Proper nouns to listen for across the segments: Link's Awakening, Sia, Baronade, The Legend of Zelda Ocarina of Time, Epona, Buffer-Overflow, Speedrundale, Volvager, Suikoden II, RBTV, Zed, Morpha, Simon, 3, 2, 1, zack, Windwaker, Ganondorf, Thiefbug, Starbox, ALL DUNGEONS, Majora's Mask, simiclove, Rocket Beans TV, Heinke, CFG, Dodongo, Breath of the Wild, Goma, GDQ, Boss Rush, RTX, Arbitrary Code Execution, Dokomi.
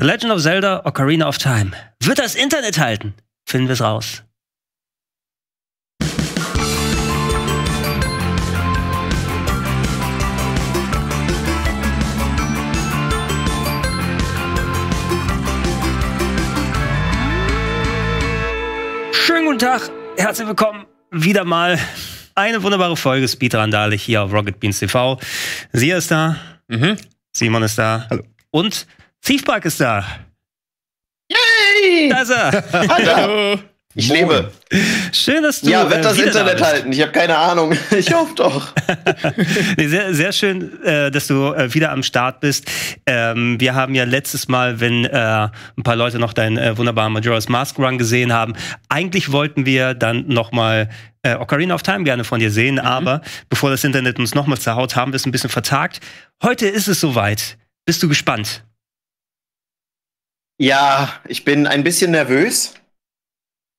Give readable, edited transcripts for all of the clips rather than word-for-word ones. The Legend of Zelda Ocarina of Time. Wird das Internet halten? Finden wir es raus. Schönen guten Tag, herzlich willkommen wieder mal. Eine wunderbare Folge Speedrundale hier auf Rocket Beans TV. Sia ist da, Simon ist da. Hallo. Und Thiefbug ist da. Yay! Da ist er. Hallo. Ich lebe. Schön, dass du wird das Internet halten. Ich habe keine Ahnung. Ich hoffe doch. Nee, sehr, sehr schön, dass du wieder am Start bist. Wir haben ja letztes Mal, wenn ein paar Leute noch deinen wunderbaren Majora's Mask Run gesehen haben, eigentlich wollten wir dann noch mal Ocarina of Time gerne von dir sehen. Aber bevor das Internet uns noch mal zerhaut, haben wir es ein bisschen vertagt. Heute ist es soweit. Bist du gespannt? Ja, ich bin ein bisschen nervös.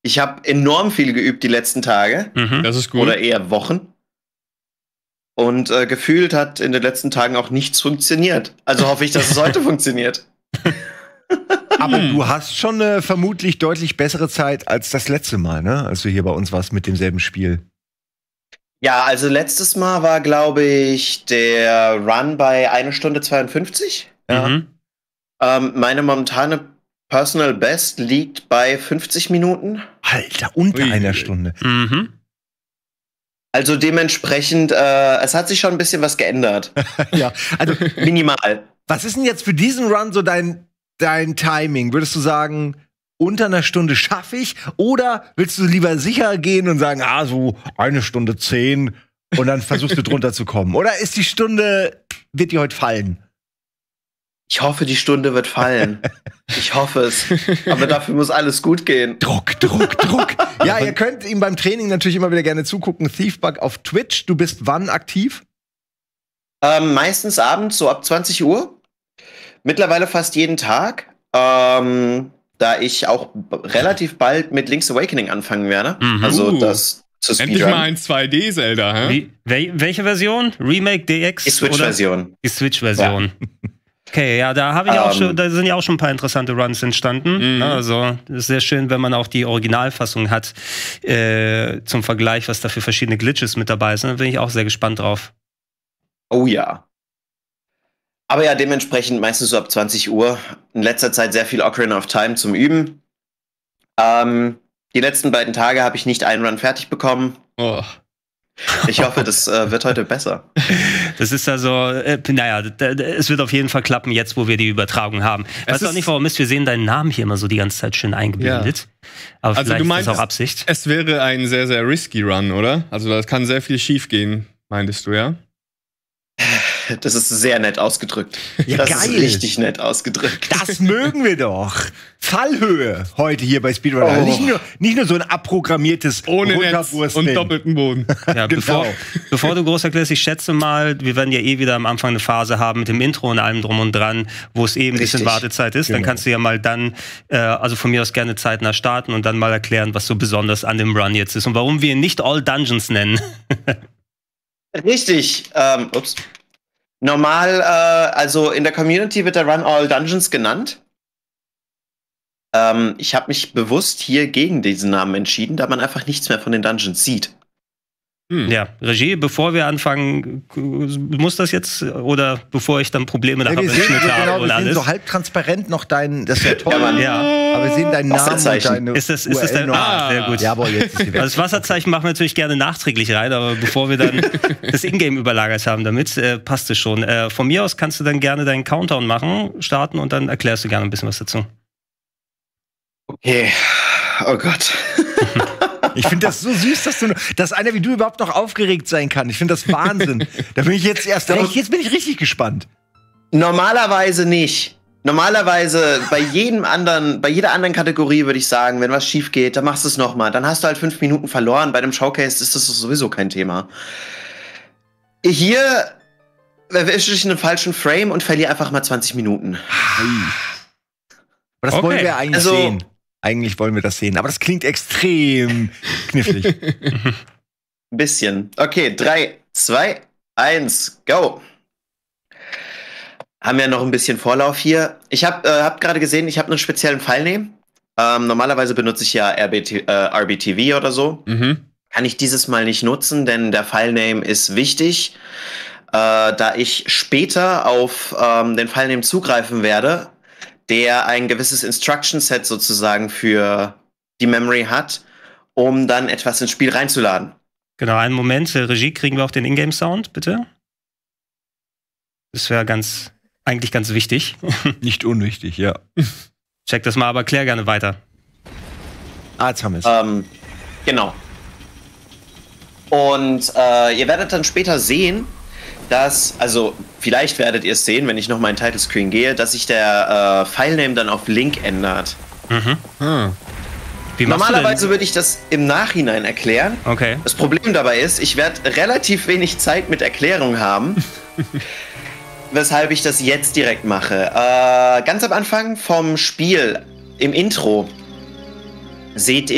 Ich habe enorm viel geübt die letzten Tage. Das ist gut. Oder eher Wochen. Und gefühlt hat in den letzten Tagen auch nichts funktioniert. Also hoffe ich, dass es heute funktioniert. Aber du hast schon vermutlich deutlich bessere Zeit als das letzte Mal, ne? Als du hier bei uns warst mit demselben Spiel. Ja, also letztes Mal war, glaube ich, der Run bei 1 Stunde 52. Ja. Meine momentane Personal Best liegt bei 50 Minuten. Alter, unter einer Stunde. Also dementsprechend, es hat sich schon ein bisschen was geändert. Ja, also minimal. Was ist denn jetzt für diesen Run so dein Timing? Würdest du sagen, unter einer Stunde schaffe ich? Oder willst du lieber sicher gehen und sagen, so 1 Stunde 10 und dann versuchst du drunter zu kommen? Oder ist die Stunde, wird die heute fallen? Ich hoffe, die Stunde wird fallen. Ich hoffe es. Aber dafür muss alles gut gehen. Druck, Druck, Druck. Ja, ihr könnt ihm beim Training natürlich immer wieder gerne zugucken. Thiefbug auf Twitch. Du bist wann aktiv? Meistens abends, so ab 20 Uhr. Mittlerweile fast jeden Tag. Da ich auch relativ bald mit Link's Awakening anfangen werde. Also das zu Speedrun. Endlich mal ein 2D-Zelda. Welche Version? Remake, DX? Die Switch-Version. Die Switch-Version. Ja. Okay, ja, da habe ich auch schon, da sind ja auch schon ein paar interessante Runs entstanden. Also ist sehr schön, wenn man auch die Originalfassung hat zum Vergleich, was da für verschiedene Glitches mit dabei sind. Da bin ich auch sehr gespannt drauf. Oh ja. Aber ja, dementsprechend meistens so ab 20 Uhr. In letzter Zeit sehr viel Ocarina of Time zum Üben. Die letzten beiden Tage habe ich nicht einen Run fertig bekommen. Oh. Ich hoffe, das wird heute besser. Das ist also, naja, es wird auf jeden Fall klappen, jetzt, wo wir die Übertragung haben. Weißt du auch nicht, warum ist, wir sehen deinen Namen hier immer so die ganze Zeit schön eingeblendet. Ja. Aber also vielleicht du meinst, ist das auch Absicht. Es wäre ein sehr, sehr risky Run, oder? Also da kann sehr viel schief gehen, meintest du, ja? Das ist sehr nett ausgedrückt. Ja, das geil. Ist richtig nett ausgedrückt. Das mögen wir doch. Fallhöhe heute hier bei Speedrun. Oh. Nicht nur so ein abprogrammiertes ohne Netz und doppelten Boden. Ja, genau. bevor du groß erklärst, ich schätze mal, wir werden ja eh wieder am Anfang eine Phase haben mit dem Intro und allem drum und dran, wo es eben ein bisschen Wartezeit ist. Genau. Dann kannst du ja mal dann, also von mir aus gerne zeitnah starten und dann mal erklären, was so besonders an dem Run jetzt ist und warum wir ihn nicht All Dungeons nennen. Richtig. Ups. Normal, also in der Community wird der Run All Dungeons genannt. Ich habe mich bewusst hier gegen diesen Namen entschieden, da man einfach nichts mehr von den Dungeons sieht. Ja, Regie, bevor wir anfangen, muss das jetzt, oder bevor ich dann Probleme da habe, wir sehen so halbtransparent noch deinen, das wäre toll, aber wir sehen deinen Namen und deine ist das dein sehr gut. Jawohl, jetzt ist das Wasserzeichen machen wir natürlich gerne nachträglich rein, aber bevor wir dann das Ingame überlagert haben damit, passt es schon. Von mir aus kannst du dann gerne deinen Countdown machen, starten und dann erklärst du gerne ein bisschen was dazu. Okay, oh Gott. Ich finde das so süß, dass einer wie du überhaupt noch aufgeregt sein kann. Ich finde das Wahnsinn. Da bin ich jetzt jetzt bin ich richtig gespannt. Normalerweise nicht. Normalerweise bei jedem anderen, bei jeder anderen Kategorie würde ich sagen, wenn was schief geht, dann machst du es nochmal. Dann hast du halt 5 Minuten verloren. Bei dem Showcase ist das sowieso kein Thema. Hier erwische ich einen falschen Frame und verliere einfach mal 20 Minuten. Aber das wollen wir eigentlich sehen. Eigentlich wollen wir das sehen, aber das klingt extrem knifflig. Ein bisschen. Okay, 3, 2, 1, go. Haben wir noch ein bisschen Vorlauf hier. Ich habe hab gerade gesehen, ich habe einen speziellen Fall nehmen. Normalerweise benutze ich ja RBTV oder so. Mhm. Kann ich dieses Mal nicht nutzen, denn der Filename ist wichtig, da ich später auf den Filename zugreifen werde, der ein gewisses Instruction-Set sozusagen für die Memory hat, um dann etwas ins Spiel reinzuladen. Genau, einen Moment. Regie, kriegen wir auch den Ingame-Sound, bitte? Das wäre eigentlich ganz wichtig. Nicht unwichtig, ja. Check das mal, aber klär gerne weiter. Ah, jetzt haben wir es. Genau. Und ihr werdet dann später sehen, dass, also vielleicht werdet ihr es sehen, wenn ich nochmal in den Titlescreen gehe, dass sich der Filename dann auf Link ändert. Mhm. Hm. Wie normalerweise würde ich das im Nachhinein erklären. Okay. Das Problem dabei ist, ich werde relativ wenig Zeit mit Erklärung haben, weshalb ich das jetzt direkt mache. Ganz am Anfang vom Spiel, im Intro, sieht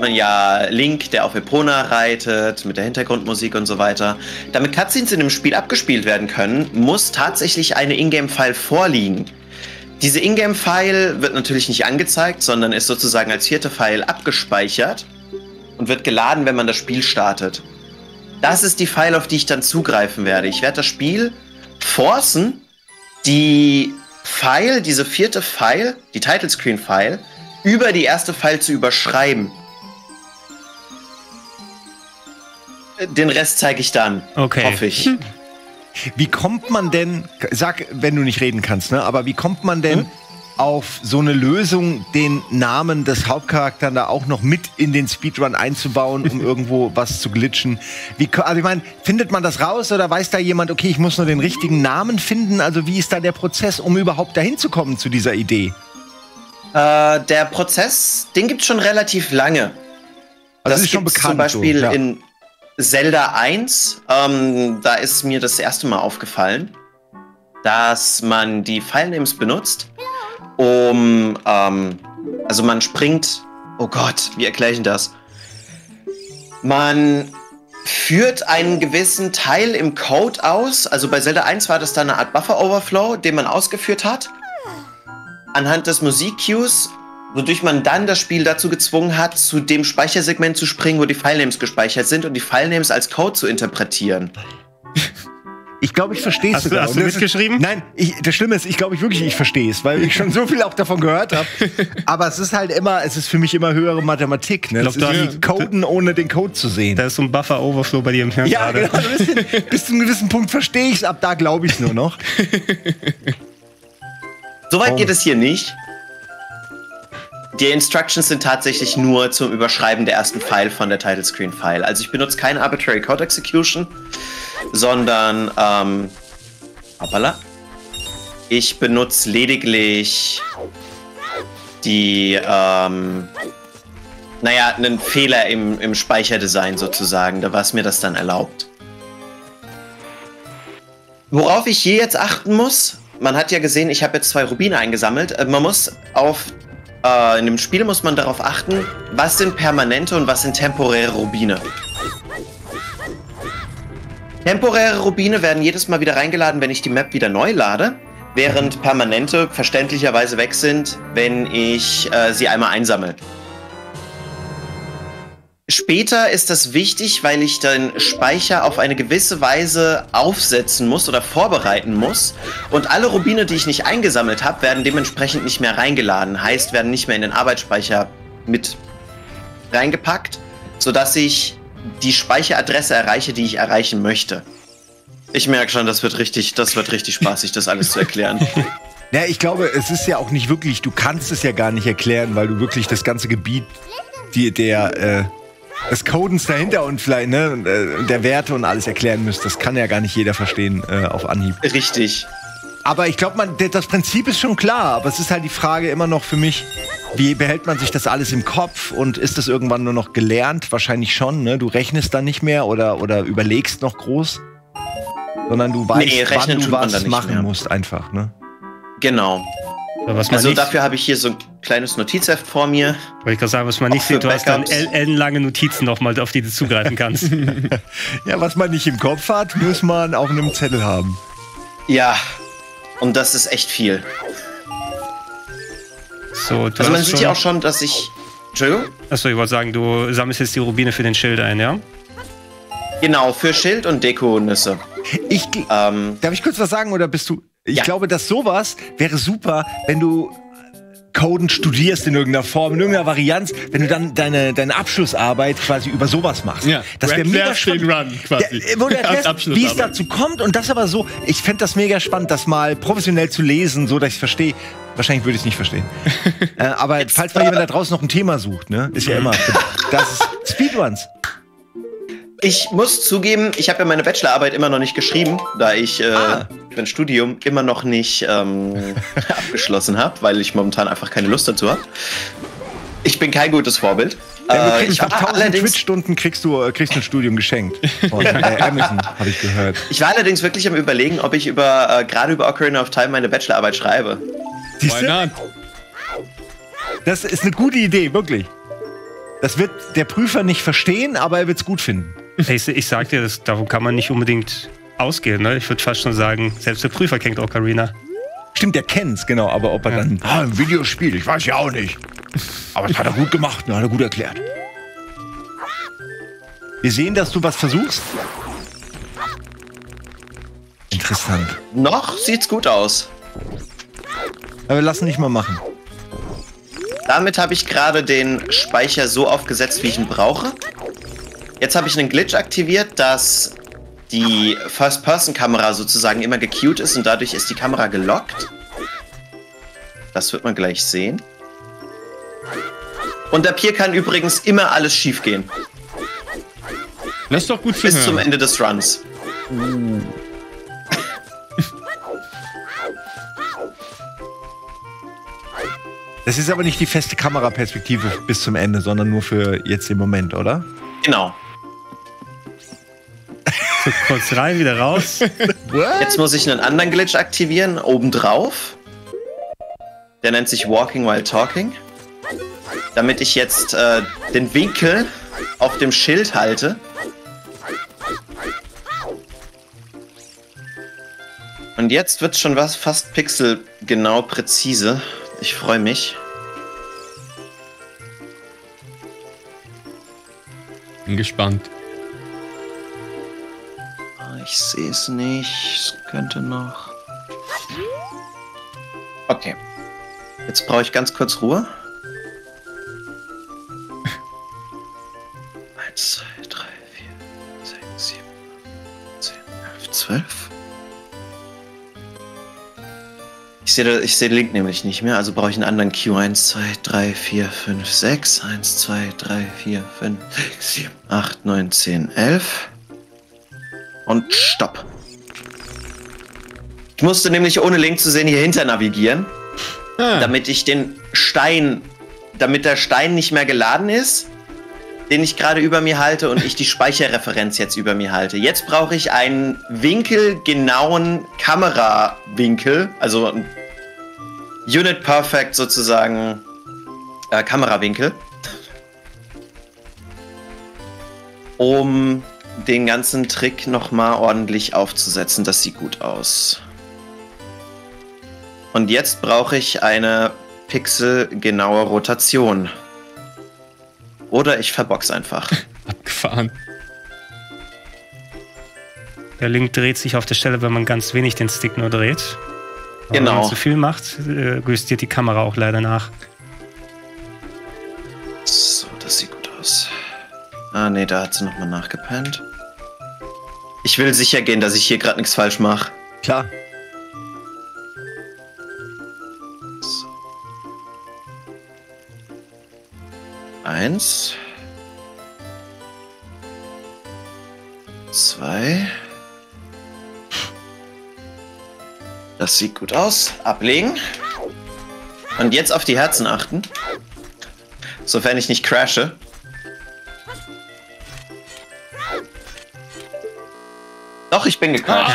man ja Link, der auf Epona reitet, mit der Hintergrundmusik und so weiter. Damit Cutscenes in dem Spiel abgespielt werden können, muss tatsächlich eine Ingame-File vorliegen. Diese Ingame-File wird natürlich nicht angezeigt, sondern ist sozusagen als vierte File abgespeichert und wird geladen, wenn man das Spiel startet. Das ist die File, auf die ich dann zugreifen werde. Ich werde das Spiel forcen, die File, diese vierte File, die Titlescreen-File, über die erste File zu überschreiben. Den Rest zeige ich dann, okay. Hoffe ich. Hm. Wie kommt man denn, sag, wenn du nicht reden kannst, ne? Aber wie kommt man denn auf so eine Lösung, den Namen des Hauptcharakters da auch noch mit in den Speedrun einzubauen, um irgendwo was zu glitchen? Wie, also ich meine, findet man das raus oder weiß da jemand, okay, ich muss nur den richtigen Namen finden? Also wie ist da der Prozess, um überhaupt dahin zu kommen zu dieser Idee? Der Prozess, den gibt's schon relativ lange. Also das ist schon bekannt. Zum Beispiel so, ja. In Zelda 1, da ist mir das erste Mal aufgefallen, dass man die Filenames benutzt, um, also man springt, oh Gott, wie erkläre ich denn das? Man führt einen gewissen Teil im Code aus, also bei Zelda 1 war das dann eine Art Buffer-Overflow, den man ausgeführt hat, anhand des Musik-Cues, wodurch man dann das Spiel dazu gezwungen hat, zu dem Speichersegment zu springen, wo die Filenames gespeichert sind und die Filenames als Code zu interpretieren. Ich glaube, ich verstehe es sogar. Hast du mitgeschrieben? Nein, das Schlimme ist, ich glaube wirklich, ich verstehe es, weil ich schon so viel auch davon gehört habe. Aber es ist halt immer, es ist für mich immer höhere Mathematik. Ne? Das ist wie Coden, ohne den Code zu sehen. Da ist so ein Buffer-Overflow bei dir im Hirn. Ja, gerade. Genau. Bis zu einem gewissen Punkt verstehe ich es, ab da glaube ich es nur noch. Soweit geht es hier nicht. Die Instructions sind tatsächlich nur zum Überschreiben der ersten File von der Titlescreen-File. Also ich benutze keine Arbitrary Code Execution, sondern hoppala. Ich benutze lediglich die, naja, einen Fehler im Speicherdesign sozusagen. Da war es mir das dann erlaubt. Worauf ich hier jetzt achten muss, man hat ja gesehen, ich habe jetzt 2 Rubine eingesammelt. Man muss auf in dem Spiel muss man darauf achten, was sind permanente und was sind temporäre Rubine. Temporäre Rubine werden jedes Mal wieder reingeladen, wenn ich die Map wieder neu lade, während permanente verständlicherweise weg sind, wenn ich sie einmal einsammle. Später ist das wichtig, weil ich den Speicher auf eine gewisse Weise aufsetzen muss oder vorbereiten muss. Und alle Rubine, die ich nicht eingesammelt habe, werden dementsprechend nicht mehr reingeladen. Heißt, werden nicht mehr in den Arbeitsspeicher mit reingepackt, sodass ich die Speicheradresse erreiche, die ich erreichen möchte. Ich merke schon, das wird richtig spaßig, das alles zu erklären. Ja, ich glaube, es ist ja auch nicht wirklich, du kannst es ja gar nicht erklären, weil du wirklich das ganze Gebiet des Codens dahinter und vielleicht, ne, der Werte und alles erklären müsst. Das kann ja gar nicht jeder verstehen auf Anhieb. Richtig. Aber ich glaube, das Prinzip ist schon klar, aber es ist halt die Frage immer noch für mich, wie behält man sich das alles im Kopf und ist das irgendwann nur noch gelernt? Wahrscheinlich schon, ne? Du rechnest dann nicht mehr oder überlegst noch groß, sondern du weißt, wann du was machen musst einfach, ne? Genau. Also dafür habe ich hier so ein kleines Notizheft vor mir. Wollte ich gerade sagen, was man nicht sieht, du hast dann ellenlange Notizen nochmal, auf die du zugreifen kannst. Ja, was man nicht im Kopf hat, muss man auf einem Zettel haben. Ja, Und das ist echt viel. So, du also man sieht ja auch schon, dass ich... Entschuldigung? Achso, ich wollte sagen, du sammelst jetzt die Rubine für den Schild ein, ja? Genau, für Schild und Deko-Nüsse. Darf ich kurz was sagen, oder bist du... Ich glaube, dass sowas wäre super, wenn du Coden studierst in irgendeiner Form, in irgendeiner Varianz, wenn du dann deine Abschlussarbeit quasi über sowas machst. Ja, das wäre mega spannend. Run quasi. Wo du erklärst, wie es dazu kommt und das aber so. Ich fände das mega spannend, das mal professionell zu lesen, so dass ich es verstehe. Wahrscheinlich würde ich es nicht verstehen. Aber jetzt, falls mal jemand da draußen noch ein Thema sucht, ne, ist ja immer. Das ist Speedruns. Ich muss zugeben, ich habe ja meine Bachelorarbeit immer noch nicht geschrieben, da ich mein Studium immer noch nicht abgeschlossen habe, weil ich momentan einfach keine Lust dazu habe. Ich bin kein gutes Vorbild. Ja, ich habe 1000 Twitch-Stunden kriegst du ein Studium geschenkt. Von Amazon, habe ich gehört. Ich war allerdings wirklich am Überlegen, ob ich gerade über Ocarina of Time meine Bachelorarbeit schreibe. Siehst du? Das ist eine gute Idee, wirklich. Das wird der Prüfer nicht verstehen, aber er wird es gut finden. Ich sag dir, davon kann man nicht unbedingt ausgehen. Ne? Ich würde fast schon sagen, selbst der Prüfer kennt Ocarina. Stimmt, der kennt's, genau. Aber ob er dann ein Videospiel, ich weiß ja auch nicht. Aber das hat er gut gemacht, ne? Hat er gut erklärt. Wir sehen, dass du was versuchst. Interessant. Noch sieht's gut aus. Aber wir lassen nicht mal machen. Damit habe ich gerade den Speicher so aufgesetzt, wie ich ihn brauche. Jetzt habe ich einen Glitch aktiviert, dass die First-Person-Kamera sozusagen immer gecued ist und dadurch ist die Kamera gelockt. Das wird man gleich sehen. Und ab hier kann übrigens immer alles schief gehen. Das ist doch gut für mich. Bis zum Ende des Runs. Das ist aber nicht die feste Kameraperspektive bis zum Ende, sondern nur für jetzt den Moment, oder? Genau. So, kurz rein, wieder raus. Jetzt muss ich einen anderen Glitch aktivieren, obendrauf. Der nennt sich Walking While Talking. Damit ich jetzt den Winkel auf dem Schild halte. Und jetzt wird schon was fast pixelgenau präzise. Ich freue mich. Bin gespannt. Ich sehe es nicht. Es könnte noch. Okay. Jetzt brauche ich ganz kurz Ruhe. 1, 2, 3, 4, 6, 7, 10, 11, 12. Ich sehe den Link nämlich nicht mehr, also brauche ich einen anderen Cue. 1, 2, 3, 4, 5, 6. 1, 2, 3, 4, 5, 6, 7, 8, 9, 10, 11. Und stopp. Ich musste nämlich, ohne Link zu sehen, hier hinter navigieren, damit ich damit der Stein nicht mehr geladen ist, den ich gerade über mir halte und ich die Speicherreferenz jetzt über mir halte. Jetzt brauche ich einen winkelgenauen Kamerawinkel, also einen Unit Perfect sozusagen Kamerawinkel, um den ganzen Trick nochmal ordentlich aufzusetzen. Das sieht gut aus. Und jetzt brauche ich eine pixelgenaue Rotation. Oder ich verbox einfach. Abgefahren. Der Link dreht sich auf der Stelle, wenn man ganz wenig den Stick nur dreht. Aber genau. Wenn man zu viel macht, justiert die Kamera auch leider nach. So, das sieht gut aus. Ah, nee, da hat sie nochmal nachgepennt. Ich will sicher gehen, dass ich hier gerade nichts falsch mache. Klar. Eins, zwei, das sieht gut aus, ablegen und jetzt auf die Herzen achten, sofern ich nicht crashe. Doch, ich bin gecrashed.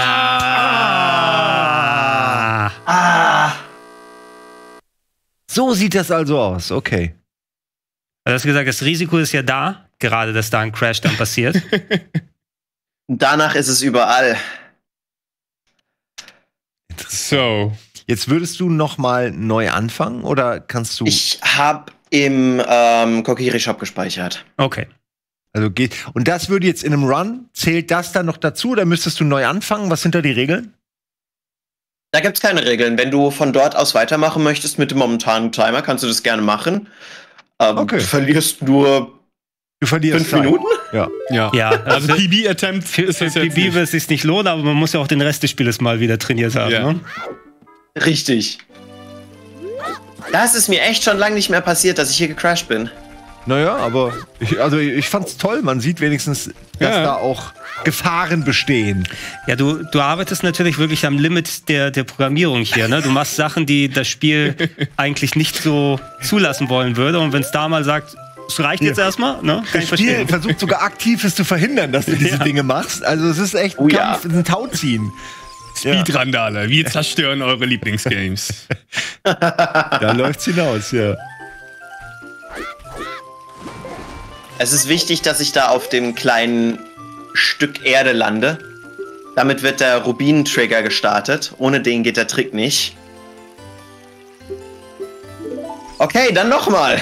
So sieht das also aus, okay. Also hast du gesagt, das Risiko ist ja da, gerade, dass da ein Crash dann passiert. Danach ist es überall. So. Jetzt würdest du nochmal neu anfangen oder kannst du... Ich habe im Kokiri-Shop gespeichert. Okay. Also geht. Und das würde jetzt in einem Run, zählt das dann noch dazu oder müsstest du neu anfangen? Was sind da die Regeln? Da gibt es keine Regeln. Wenn du von dort aus weitermachen möchtest mit dem momentanen Timer, kannst du das gerne machen. Okay. Du verlierst 5 Minuten? Ja. Ja. Also PB-Attempt ist jetzt PB wird es sich nicht lohnen, aber man muss ja auch den Rest des Spieles mal wieder trainiert haben. Ja. Ne? Richtig. Das ist mir echt schon lange nicht mehr passiert, dass ich hier gecrashed bin. Naja, aber ich fand's toll. Man sieht wenigstens, dass da auch Gefahren bestehen. Ja, du arbeitest natürlich wirklich am Limit der Programmierung hier. Ne? Du machst Sachen, die das Spiel eigentlich nicht so zulassen wollen würde. Und wenn es da mal sagt, es reicht jetzt erstmal, ne? Das Spiel versucht sogar aktiv es zu verhindern, dass du diese Dinge machst. Also es ist echt ein Tauziehen. Speedrandale, wir zerstören eure Lieblingsgames. Da läuft's hinaus, ja. Es ist wichtig, dass ich da auf dem kleinen Stück Erde lande. Damit wird der Rubin-Trigger gestartet. Ohne den geht der Trick nicht. Okay, dann nochmal.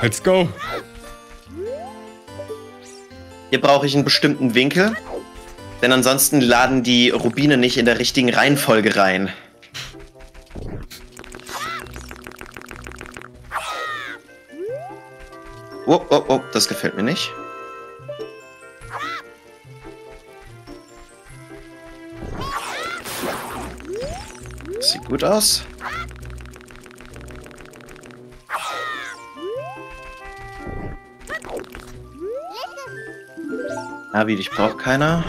Let's go. Hier brauche ich einen bestimmten Winkel. Denn ansonsten laden die Rubine nicht in der richtigen Reihenfolge rein. Oh, das gefällt mir nicht. Das sieht gut aus. Navi, dich braucht keiner.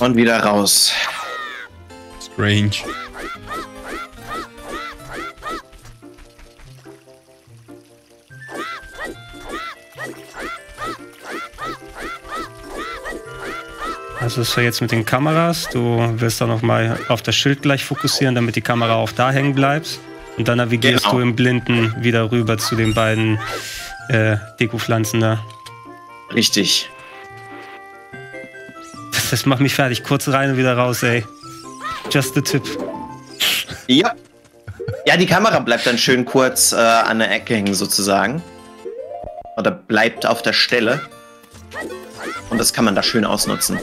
Und wieder raus. Strange. Also ist jetzt mit den Kameras. Du wirst da nochmal auf das Schild gleich fokussieren, damit die Kamera auch da hängen bleibt. Und dann navigierst du im Blinden wieder rüber zu den beiden Deko-Pflanzen da. Richtig. Das macht mich fertig. Kurz rein und wieder raus, ey. Just a tip. Ja. Ja, die Kamera bleibt dann schön kurz an der Ecke hängen, sozusagen. Oder bleibt auf der Stelle. Und das kann man da schön ausnutzen.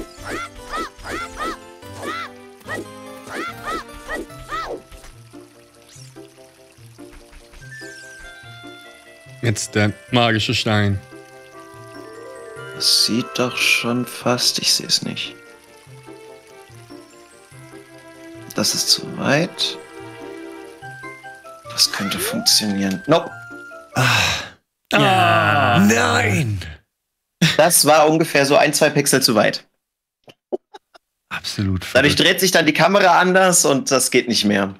Jetzt der magische Stein. Das sieht doch schon fast. Ich sehe es nicht. Das ist zu weit. Das könnte funktionieren. Nope. Nein! Das war ungefähr so 1-2 Pixel zu weit. Absolut. Dadurch dreht sich dann die Kamera anders und das geht nicht mehr.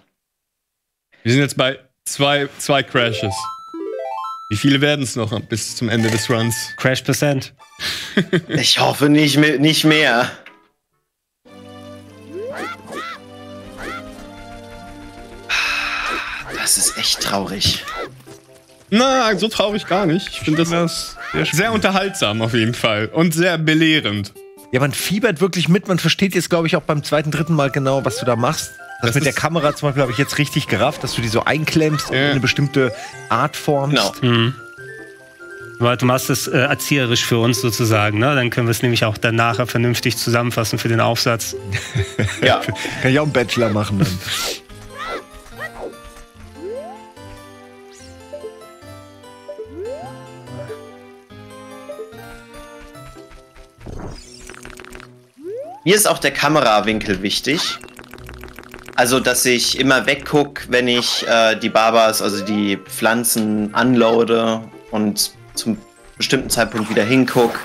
Wir sind jetzt bei zwei Crashes. Wie viele werden es noch bis zum Ende des Runs? Crash Percent. Ich hoffe nicht mehr. Das ist echt traurig. Na, so traurig gar nicht. Ich finde das sehr unterhaltsam auf jeden Fall und sehr belehrend. Ja, man fiebert wirklich mit. Man versteht jetzt, glaube ich, auch beim zweiten, dritten Mal genau, was du da machst. Das mit der Kamera zum Beispiel habe ich jetzt richtig gerafft, dass du die so einklemmst und eine bestimmte Art formst. Genau. Mhm. Du machst es erzieherisch für uns sozusagen, ne? Dann können wir es nämlich auch dann nachher vernünftig zusammenfassen für den Aufsatz. Ja. Kann ich auch einen Bachelor machen dann. Mir ist auch der Kamerawinkel wichtig. Also, dass ich immer weggucke, wenn ich die Babas, also die Pflanzen, unloade und zum bestimmten Zeitpunkt wieder hingucke.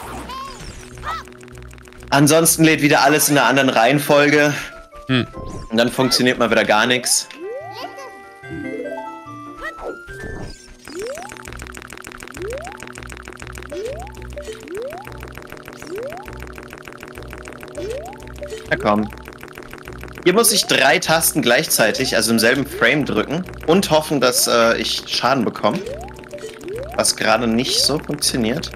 Ansonsten lädt wieder alles in einer anderen Reihenfolge. Hm. Und dann funktioniert mal wieder gar nichts. Na komm. Hier muss ich 3 Tasten gleichzeitig, also im selben Frame drücken und hoffen, dass ich Schaden bekomme. Was gerade nicht so funktioniert.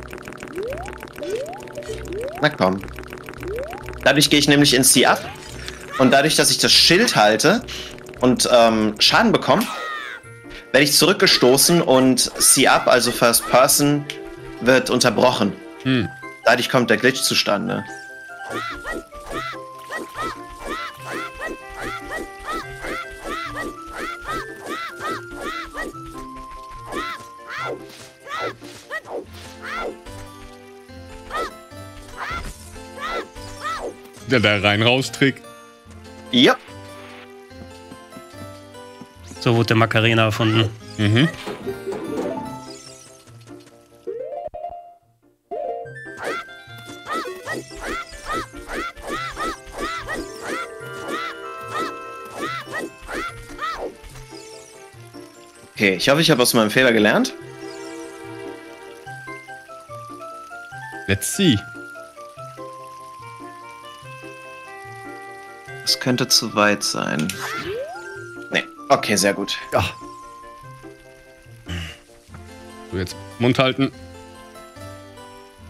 Na komm. Dadurch gehe ich nämlich ins Ziel ab. Und dadurch, dass ich das Schild halte und Schaden bekomme, werde ich zurückgestoßen und C-Up, also First Person, wird unterbrochen. Hm. Dadurch kommt der Glitch zustande. Der Rein-Raus-Trick. Ja. So wurde der Macarena erfunden. Mhm. Okay, ich hoffe, ich habe aus meinem Fehler gelernt. Let's see. Das könnte zu weit sein. Nee, okay, sehr gut. Ja. So, jetzt Mund halten.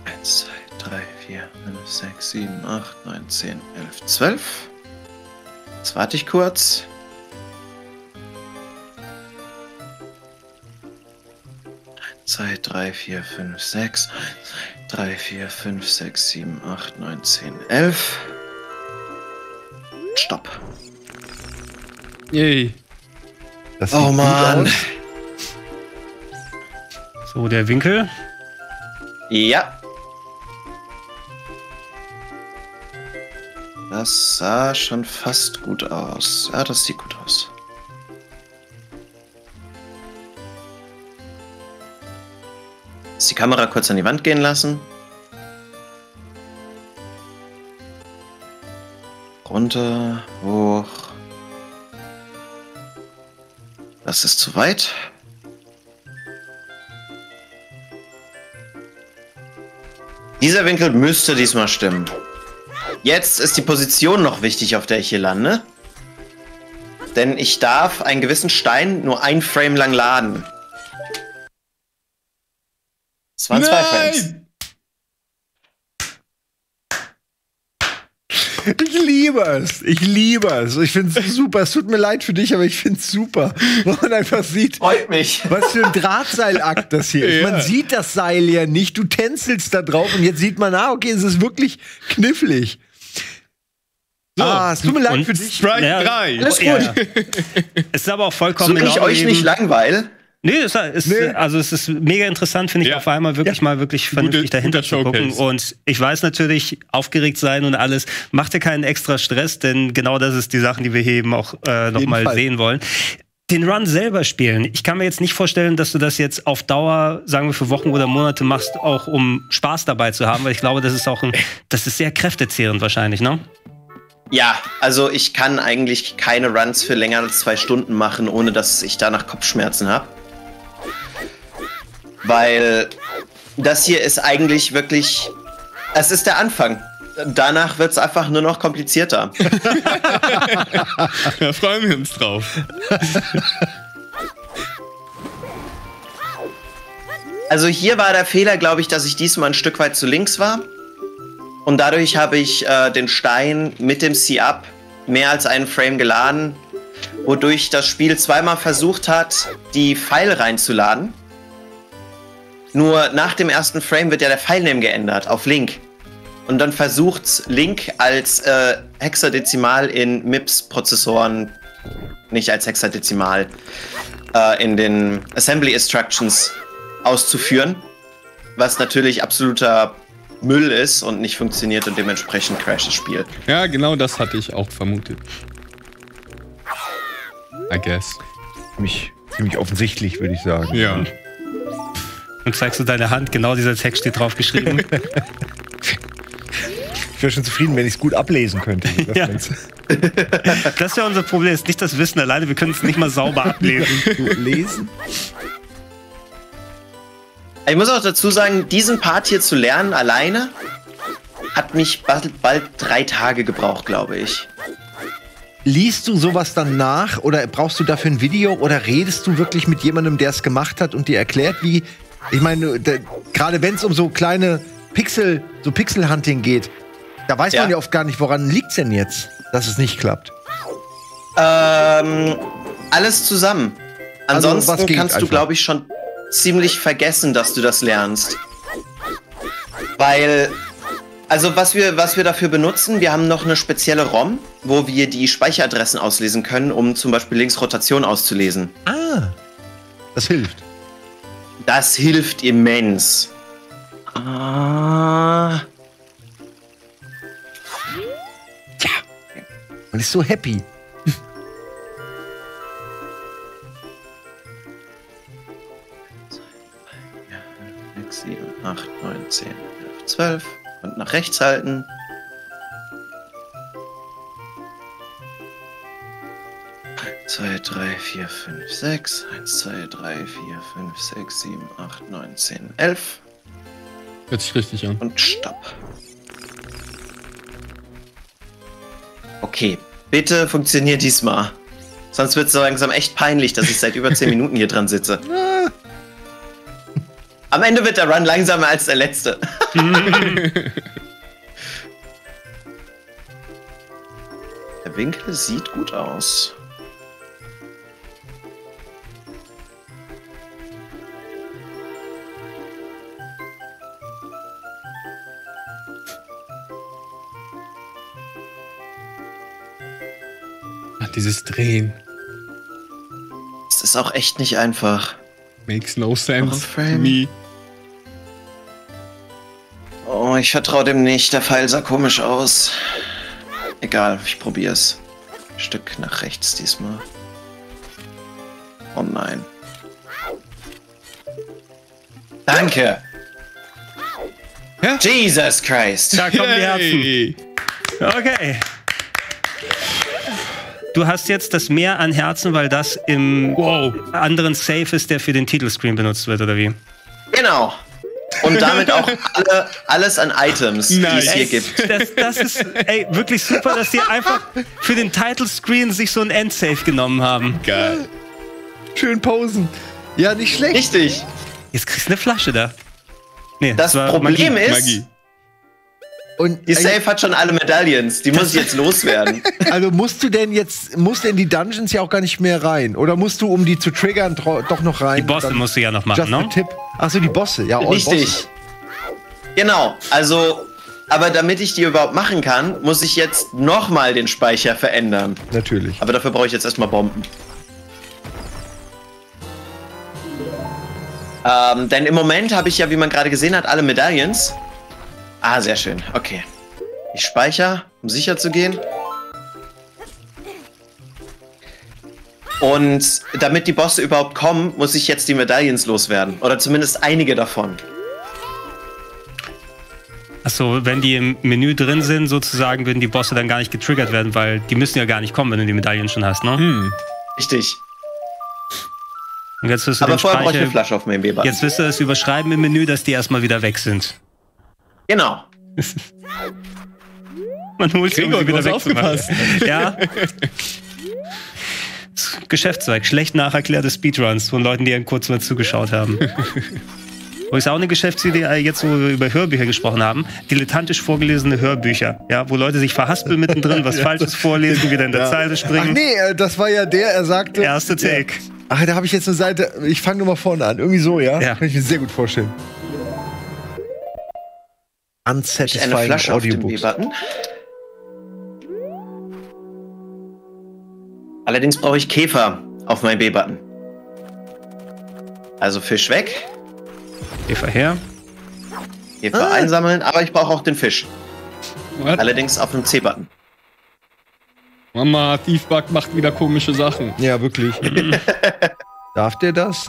1, 2, 3, 4, 5, 6, 7, 8, 9, 10, 11, 12. Jetzt warte ich kurz. Zwei, drei, vier, fünf, sechs, drei, vier, fünf, sechs, sieben, acht, neun, zehn, elf. Stopp. Yay. Das sieht, oh Mann. Gut aus. So, der Winkel. Ja. Das sah schon fast gut aus. Ja, das sieht gut aus. Die Kamera kurz an die Wand gehen lassen. Runter, hoch. Das ist zu weit. Dieser Winkel müsste diesmal stimmen. Jetzt ist die Position noch wichtig, auf der ich hier lande. Denn ich darf einen gewissen Stein nur ein Frame lang laden. Es waren zwei Frames. Ich liebe es. Ich liebe es. Ich finde es super. Es tut mir leid für dich, aber ich finde es super. Wo man einfach sieht, freut mich. Was für ein Drahtseilakt das hier ist. Ja. Man sieht das Seil ja nicht. Du tänzelst da drauf und jetzt sieht man, ah, okay, es ist wirklich knifflig. So, ah, es tut mir leid für dich. Strike 3. Alles gut. Ja. Es ist aber auch vollkommen in Ordnung. So, ich euch nicht langweile. Nee, also es ist mega interessant, finde ich, auf einmal wirklich mal wirklich vernünftig dahinter zu gucken. Und ich weiß natürlich, aufgeregt sein und alles, macht dir keinen extra Stress, denn genau das ist die Sachen, die wir hier eben auch nochmal sehen wollen. Den Run selber spielen. Ich kann mir jetzt nicht vorstellen, dass du das jetzt auf Dauer, sagen wir, für Wochen oder Monate machst, auch um Spaß dabei zu haben, weil ich glaube, das ist auch ein, das ist sehr kräftezehrend wahrscheinlich, ne? Ja, also ich kann eigentlich keine Runs für länger als 2 Stunden machen, ohne dass ich danach Kopfschmerzen habe. Weil das hier ist eigentlich wirklich, es ist der Anfang. Danach wird es einfach nur noch komplizierter. Da freuen wir uns drauf. Also hier war der Fehler, glaube ich, dass ich diesmal ein Stück weit zu links war. Und dadurch habe ich den Stein mit dem C-Up mehr als einen Frame geladen, wodurch das Spiel zweimal versucht hat, die Pfeile reinzuladen. Nur nach dem ersten Frame wird ja der Pfeilname geändert auf Link. Und dann versucht Link als Hexadezimal in MIPS-Prozessoren, nicht als Hexadezimal, in den Assembly Instructions auszuführen. Was natürlich absoluter Müll ist und nicht funktioniert und dementsprechend crasht das Spiel. Ja, genau das hatte ich auch vermutet. I guess. Ziemlich offensichtlich, würde ich sagen. Ja. Und zeigst du deine Hand, genau dieser Text steht drauf geschrieben. Ich wäre schon zufrieden, wenn ich es gut ablesen könnte. Das ja. Das wäre unser Problem, ist nicht das Wissen alleine, wir können es nicht mal sauber ablesen. Lesen? Ich muss auch dazu sagen, diesen Part hier zu lernen alleine hat mich bald 3 Tage gebraucht, glaube ich. Liest du sowas dann nach oder brauchst du dafür ein Video oder redest du wirklich mit jemandem, der es gemacht hat und dir erklärt, wie Ich meine, gerade wenn es um so kleine Pixel, so Pixel-Hunting geht, da weiß man ja oft gar nicht, woran liegt's denn jetzt, dass es nicht klappt. Alles zusammen. Ansonsten also, kannst du, glaube ich, schon ziemlich vergessen, dass du das lernst. Weil, also was wir dafür benutzen, wir haben noch eine spezielle ROM, wo wir die Speicheradressen auslesen können, um zum Beispiel Links Rotation auszulesen. Ah, das hilft. Das hilft immens. Ah. Ja. Man ist so happy. Zwölf und nach rechts halten. Eins, zwei, drei, vier, fünf, sechs. 1, 2, 3, 4, 5, 6, 7, 8, 9, 10, 11. Hört sich richtig an. Und stopp. Okay, bitte funktioniert diesmal. Sonst wird es so langsam echt peinlich, dass ich seit über 10 Minuten hier dran sitze. Am Ende wird der Run langsamer als der letzte. Der Winkel sieht gut aus. Ach, dieses Drehen. Das ist auch echt nicht einfach. Makes no sense to me. Oh, ich vertraue dem nicht. Der Pfeil sah komisch aus. Egal, ich probier's. Ein Stück nach rechts diesmal. Oh nein. Danke. Ja? Jesus Christ. Da kommen die Herzen. Okay. Du hast jetzt das Mehr an Herzen, weil das im anderen Safe ist, der für den Titelscreen benutzt wird, oder wie? Genau. Und damit auch alles an Items, die es hier gibt. Das ist wirklich super, dass die einfach für den Titlescreen sich so ein Endsafe genommen haben. Geil. Schön posen. Ja, nicht schlecht. Richtig. Jetzt kriegst du eine Flasche da. Nee, das Problem ist... Magie. Und die Safe hat schon alle Medaillons, die muss jetzt loswerden. Also musst denn die Dungeons ja auch gar nicht mehr rein? Oder musst du, um die zu triggern, doch noch rein? Die Bosse musst du ja noch machen, ne? Achso, die Bosse, ja. Richtig. Bosse. Genau, also, aber damit ich die überhaupt machen kann, muss ich jetzt nochmal den Speicher verändern. Natürlich. Aber dafür brauche ich jetzt erstmal Bomben. Denn im Moment habe ich ja, wie man gerade gesehen hat, alle Medaillons. Ah, sehr schön. Okay. Ich speichere, um sicher zu gehen. Und damit die Bosse überhaupt kommen, muss ich jetzt die Medaillons loswerden. Oder zumindest einige davon. Achso, wenn die im Menü drin sind, sozusagen, würden die Bosse dann gar nicht getriggert werden, weil die müssen ja gar nicht kommen, wenn du die Medaillen schon hast, ne? Hm. Richtig. Und jetzt wirst du aber vorher brauche ich eine Flasche auf meinem Weber. Jetzt wirst du das überschreiben im Menü, dass die erstmal wieder weg sind. Genau. Man holt sie wieder weg. Aufgepasst. Ja. Geschäftszweig. Schlecht nacherklärte Speedruns von Leuten, die einem kurz mal zugeschaut haben. Wo ist auch eine Geschäftsidee, jetzt wo wir über Hörbücher gesprochen haben. Dilettantisch vorgelesene Hörbücher. Ja, wo Leute sich verhaspeln mittendrin, was Falsches vorlesen, wieder in der Zeile springen. Ach nee, das war ja der, er sagte... Erste Take. Ja. Ach, da habe ich jetzt eine Seite... Ich fange nur mal vorne an. Irgendwie so, ja? Ja. Kann ich mir sehr gut vorstellen. Unsatisfying eine Flasche Audiobooks. Auf dem B-Button. Allerdings brauche ich Käfer auf meinem B-Button. Also Fisch weg. Käfer her. Käfer einsammeln, aber ich brauche auch den Fisch. What? Allerdings auf dem C-Button. Mama, Thiefbug macht wieder komische Sachen. Ja, wirklich. Darf der das?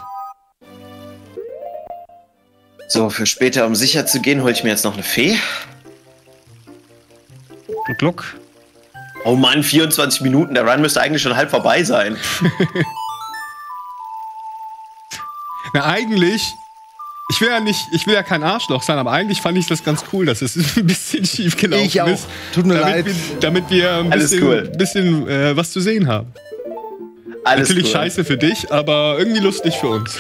So, für später, um sicher zu gehen, hole ich mir jetzt noch eine Fee. Gluck, gluck. Oh Mann, 24 Minuten. Der Run müsste eigentlich schon halb vorbei sein. Na, eigentlich... Ich will ja kein Arschloch sein, aber eigentlich fand ich das ganz cool, dass es ein bisschen schief gelaufen ist. Ich auch. Tut mir leid. Damit wir ein bisschen, was zu sehen haben. Alles Natürlich scheiße für dich, aber irgendwie lustig für uns.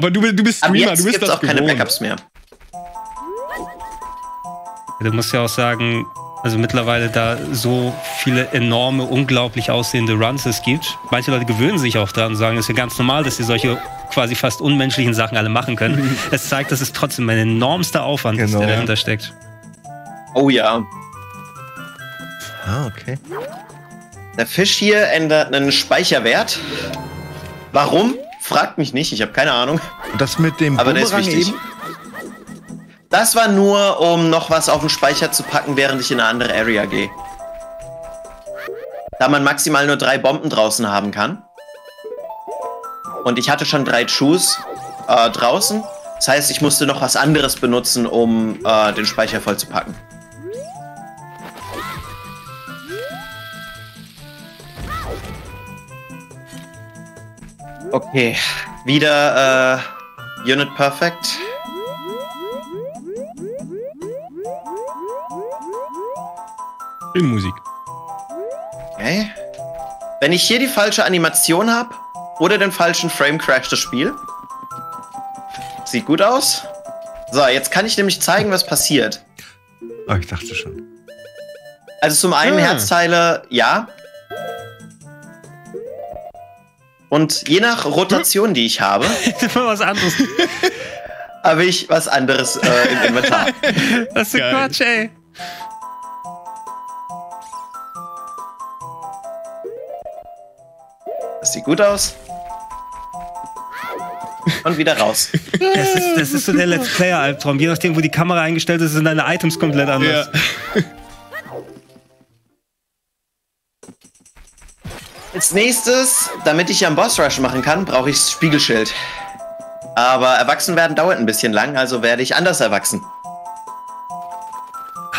Aber du bist Streamer, du bist das gewohnt. Jetzt gibt's auch keine Backups mehr. Du musst ja auch sagen, also mittlerweile da so viele enorme, unglaublich aussehende Runs es gibt. Manche Leute gewöhnen sich auch dran und sagen, es ist ja ganz normal, dass sie solche quasi fast unmenschlichen Sachen alle machen können. Es zeigt, dass es trotzdem ein enormster Aufwand ist, der dahinter steckt. Oh ja. Ah, okay. Der Fisch hier ändert einen Speicherwert. Warum? Fragt mich nicht, ich habe keine Ahnung. Das mit dem Bumerang ist wichtig. Eben? Das war nur, um noch was auf den Speicher zu packen, während ich in eine andere Area gehe. Da man maximal nur 3 Bomben draußen haben kann. Und ich hatte schon 3 Schuss draußen. Das heißt, ich musste noch was anderes benutzen, um den Speicher voll zu packen. Okay, wieder Unit Perfect. In Musik. Okay. Wenn ich hier die falsche Animation habe oder den falschen Frame crasht das Spiel. Sieht gut aus. So, jetzt kann ich nämlich zeigen, was passiert. Oh, ich dachte schon. Also zum einen Herzteile, ja. Und je nach Rotation, die ich habe, was anderes. Habe ich was anderes im Inventar. Das ist ein Quatsch, ey. Das sieht gut aus. Und wieder raus. Das ist so der Let's Player-Albtraum. Je nachdem, wo die Kamera eingestellt ist, sind deine Items komplett anders. Ja. Als nächstes, damit ich ja einen Boss Rush machen kann, brauche ich das Spiegelschild. Aber erwachsen werden dauert ein bisschen lang, also werde ich anders erwachsen.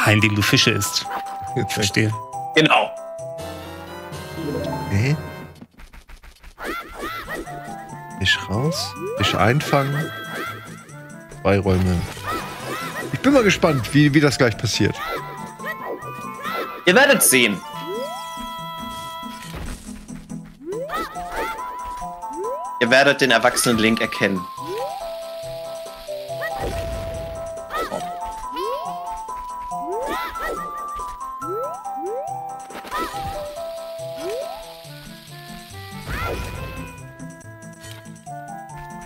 Indem du Fische isst. Ich verstehe. Genau. Okay. Fisch raus, Fisch einfangen, 2 Räume. Ich bin mal gespannt, wie das gleich passiert. Ihr werdet sehen. Ihr werdet den erwachsenen Link erkennen.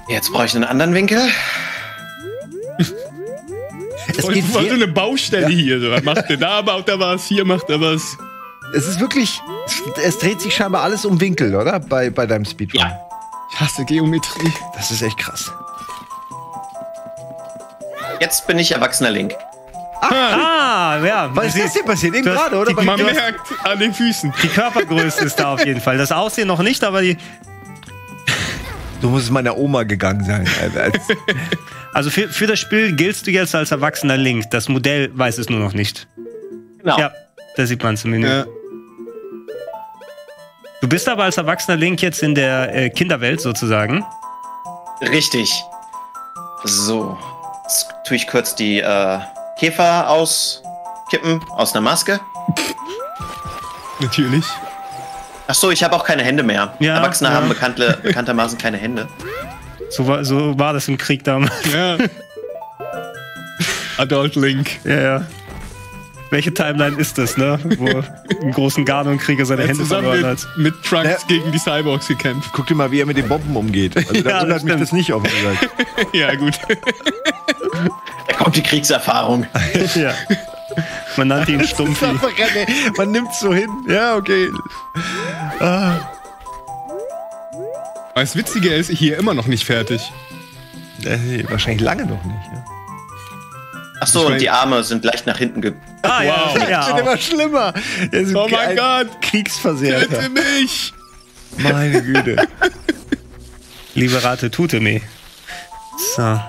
Jetzt brauche ich einen anderen Winkel. Es geht so eine Baustelle hier. So, macht der da, macht er was, hier macht er was. Es ist wirklich, es dreht sich scheinbar alles um Winkel, oder? Bei deinem Speedrun. Ja. Ich hasse Geometrie. Das ist echt krass. Jetzt bin ich erwachsener Link. Ach, ja. Was ist das denn passiert? Eben gerade, oder? Man merkt an den Füßen. Die Körpergröße ist da auf jeden Fall. Das Aussehen noch nicht, aber die... So muss es meiner Oma gegangen sein. Also für das Spiel giltst du jetzt als erwachsener Link. Das Modell weiß es nur noch nicht. Genau. Ja, da sieht man es im Menü. Ja. Du bist aber als erwachsener Link jetzt in der Kinderwelt sozusagen. Richtig. So. Jetzt tue ich kurz die Käfer auskippen aus einer Maske. Natürlich. Ach so, ich habe auch keine Hände mehr. Ja, Erwachsene haben bekanntermaßen keine Hände. So war das im Krieg damals. Ja. Adult Link. Ja, ja. Welche Timeline ist das, ne? Wo im großen Ganon-Krieger seine Hände verloren hat. Mit Trunks gegen die Cyborgs gekämpft. Guck dir mal, wie er mit den Bomben umgeht. Also, da wundert mich das nicht, offen gesagt. Ja, gut. Da kommt die Kriegserfahrung. Ja. Man nannte ihn Stumpfi. Man nimmt so hin. Ja, okay. Das Witzige ist, hier immer noch nicht fertig. Wahrscheinlich lange noch nicht, ja. Ach so, und die Arme sind leicht nach hinten ge... wow. Ja, das wird immer schlimmer. Oh mein Gott. Kriegsversehrter. Töte mich. Meine Güte. Liberate tute me. So,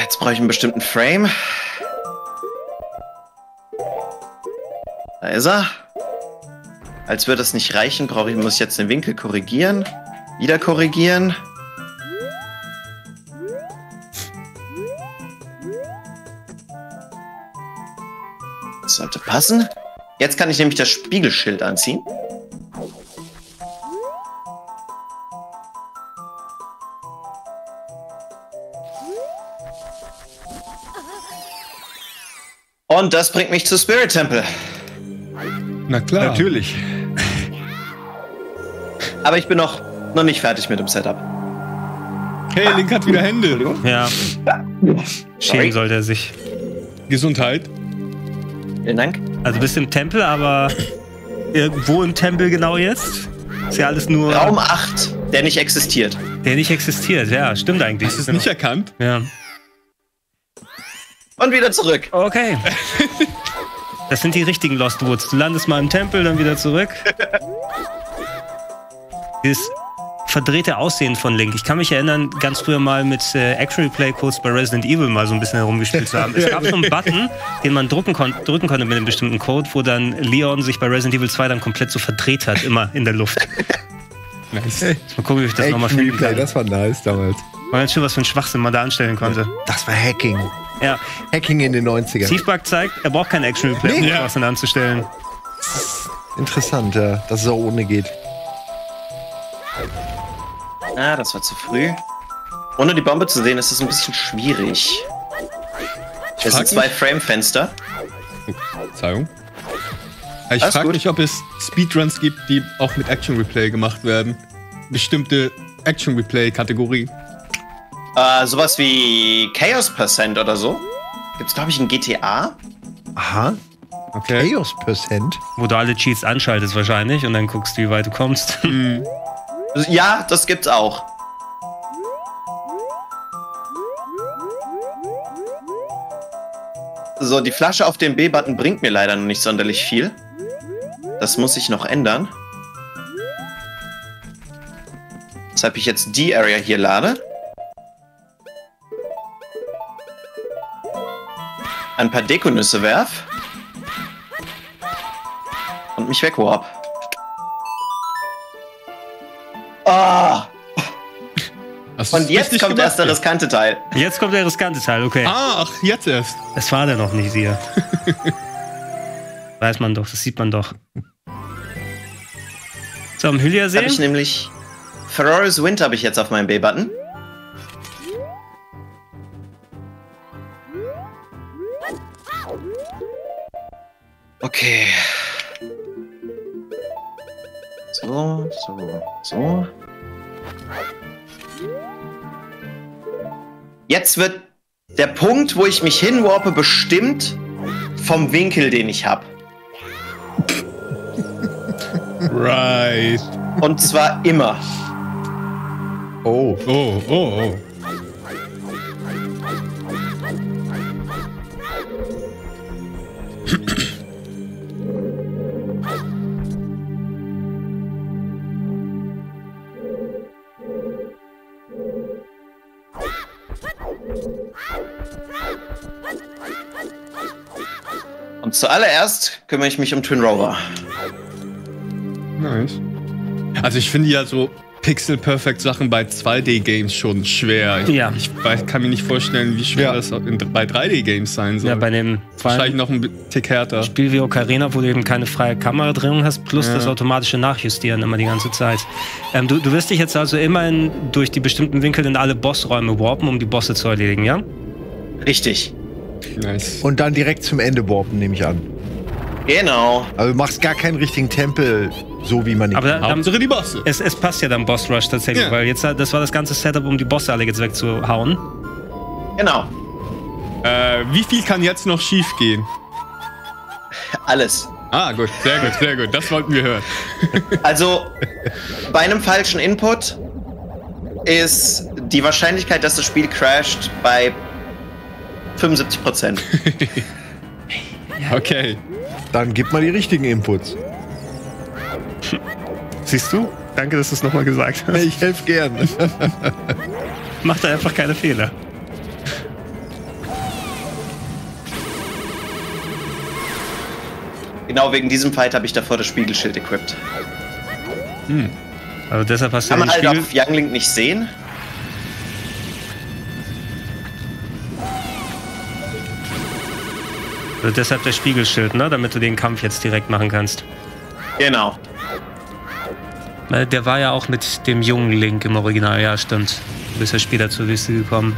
jetzt brauche ich einen bestimmten Frame. Da ist er. Als würde das nicht reichen, muss ich jetzt den Winkel korrigieren. Wieder korrigieren. Das sollte passen. Jetzt kann ich nämlich das Spiegelschild anziehen. Und das bringt mich zu Spirit Temple. Na klar. Natürlich. Aber ich bin noch nicht fertig mit dem Setup. Hey, Link hat wieder Hände. Ja. Schämen sollte er sich. Gesundheit. Vielen Dank. Also bist im Tempel, aber irgendwo im Tempel genau jetzt? Ist ja alles nur... Raum 8, der nicht existiert. Der nicht existiert, ja, stimmt eigentlich. Hast du es nicht erkannt? Ja. Und wieder zurück. Okay. Das sind die richtigen Lost Woods. Du landest mal im Tempel, dann wieder zurück. Dieses verdrehte Aussehen von Link. Ich kann mich erinnern, ganz früher mal mit Action Replay Codes bei Resident Evil mal so ein bisschen herumgespielt zu haben. Es gab so einen Button, den man drücken konnte mit einem bestimmten Code, wo dann Leon sich bei Resident Evil 2 dann komplett so verdreht hat, immer in der Luft. Nice. Mal gucken, wie ich das nochmal finden kann. Das war nice damals. War ganz schön, was für ein Schwachsinn man da anstellen konnte. Das war Hacking. Ja. Hacking in den 90ern. Thiefbug zeigt, er braucht kein Action Replay, um was dann anzustellen. Interessant, ja, dass es auch ohne geht. Ah, das war zu früh. Ohne die Bombe zu sehen, ist das ein bisschen schwierig. Es sind zwei Frame-Fenster. Verzeihung. Ich frage mich, ob es Speedruns gibt, die auch mit Action Replay gemacht werden. Bestimmte Action Replay-Kategorie. Sowas wie Chaos Percent oder so. Gibt's, glaube ich, in GTA. Aha. Okay. Chaos Percent? Wo du alle Cheats anschaltest wahrscheinlich und dann guckst du, wie weit du kommst. Mhm. Ja, das gibt's auch. So, die Flasche auf dem B-Button bringt mir leider noch nicht sonderlich viel. Das muss ich noch ändern. Weshalb ich jetzt die Area hier lade. Ein paar Dekonüsse werf. Und mich wegwarp. Ah! Und jetzt kommt erst der riskante Teil. Jetzt kommt der riskante Teil, okay. Ach, jetzt erst. Das war der noch nicht, Sia. Weiß man doch, das sieht man doch. So, am Hylia-See habe ich nämlich... Ferroris Wind habe ich jetzt auf meinem B-Button. Okay. So, so, so. Jetzt wird der Punkt, wo ich mich hinwarpe, bestimmt vom Winkel, den ich habe. Right. Und zwar immer. Oh, oh, oh, oh. Und zuallererst kümmere ich mich um Twin Rover. Nice. Also ich finde ja so Pixel-Perfect-Sachen bei 2D-Games schon schwer. Ja. Ich kann mir nicht vorstellen, wie schwer das bei 3D-Games sein soll. Ja, bei dem wahrscheinlich noch ein Tick härter. Spiel wie Ocarina, wo du eben keine freie Kameradrehung hast, plus das automatische Nachjustieren immer die ganze Zeit. Du wirst dich jetzt also immerhin durch die bestimmten Winkel in alle Bossräume warpen, um die Bosse zu erledigen, ja? Richtig. Nice. Und dann direkt zum Ende warpen, nehme ich an. Genau. Aber du machst gar keinen richtigen Tempel, so wie man ihn kennt. Hauptsache die Bosse. Es passt ja dann Boss Rush tatsächlich, weil jetzt das war das ganze Setup, um die Bosse alle jetzt wegzuhauen. Genau. Wie viel kann jetzt noch schief gehen? Alles. Ah, gut, sehr gut, sehr gut. Das wollten wir hören. Also, bei einem falschen Input ist die Wahrscheinlichkeit, dass das Spiel crasht, bei 75%. Okay. Dann gib mal die richtigen Inputs. Siehst du? Danke, dass du es nochmal gesagt hast. Ich helfe gern. Mach da einfach keine Fehler. Genau wegen diesem Fight habe ich davor das Spiegelschild equipped. Hm. Also deshalb hast du Kann man halt auf Young Link nicht sehen. Also deshalb der Spiegelschild, ne? Damit du den Kampf jetzt direkt machen kannst. Genau. Der war ja auch mit dem jungen Link im Original, ja stimmt. Du bist ja später zur Wüste gekommen.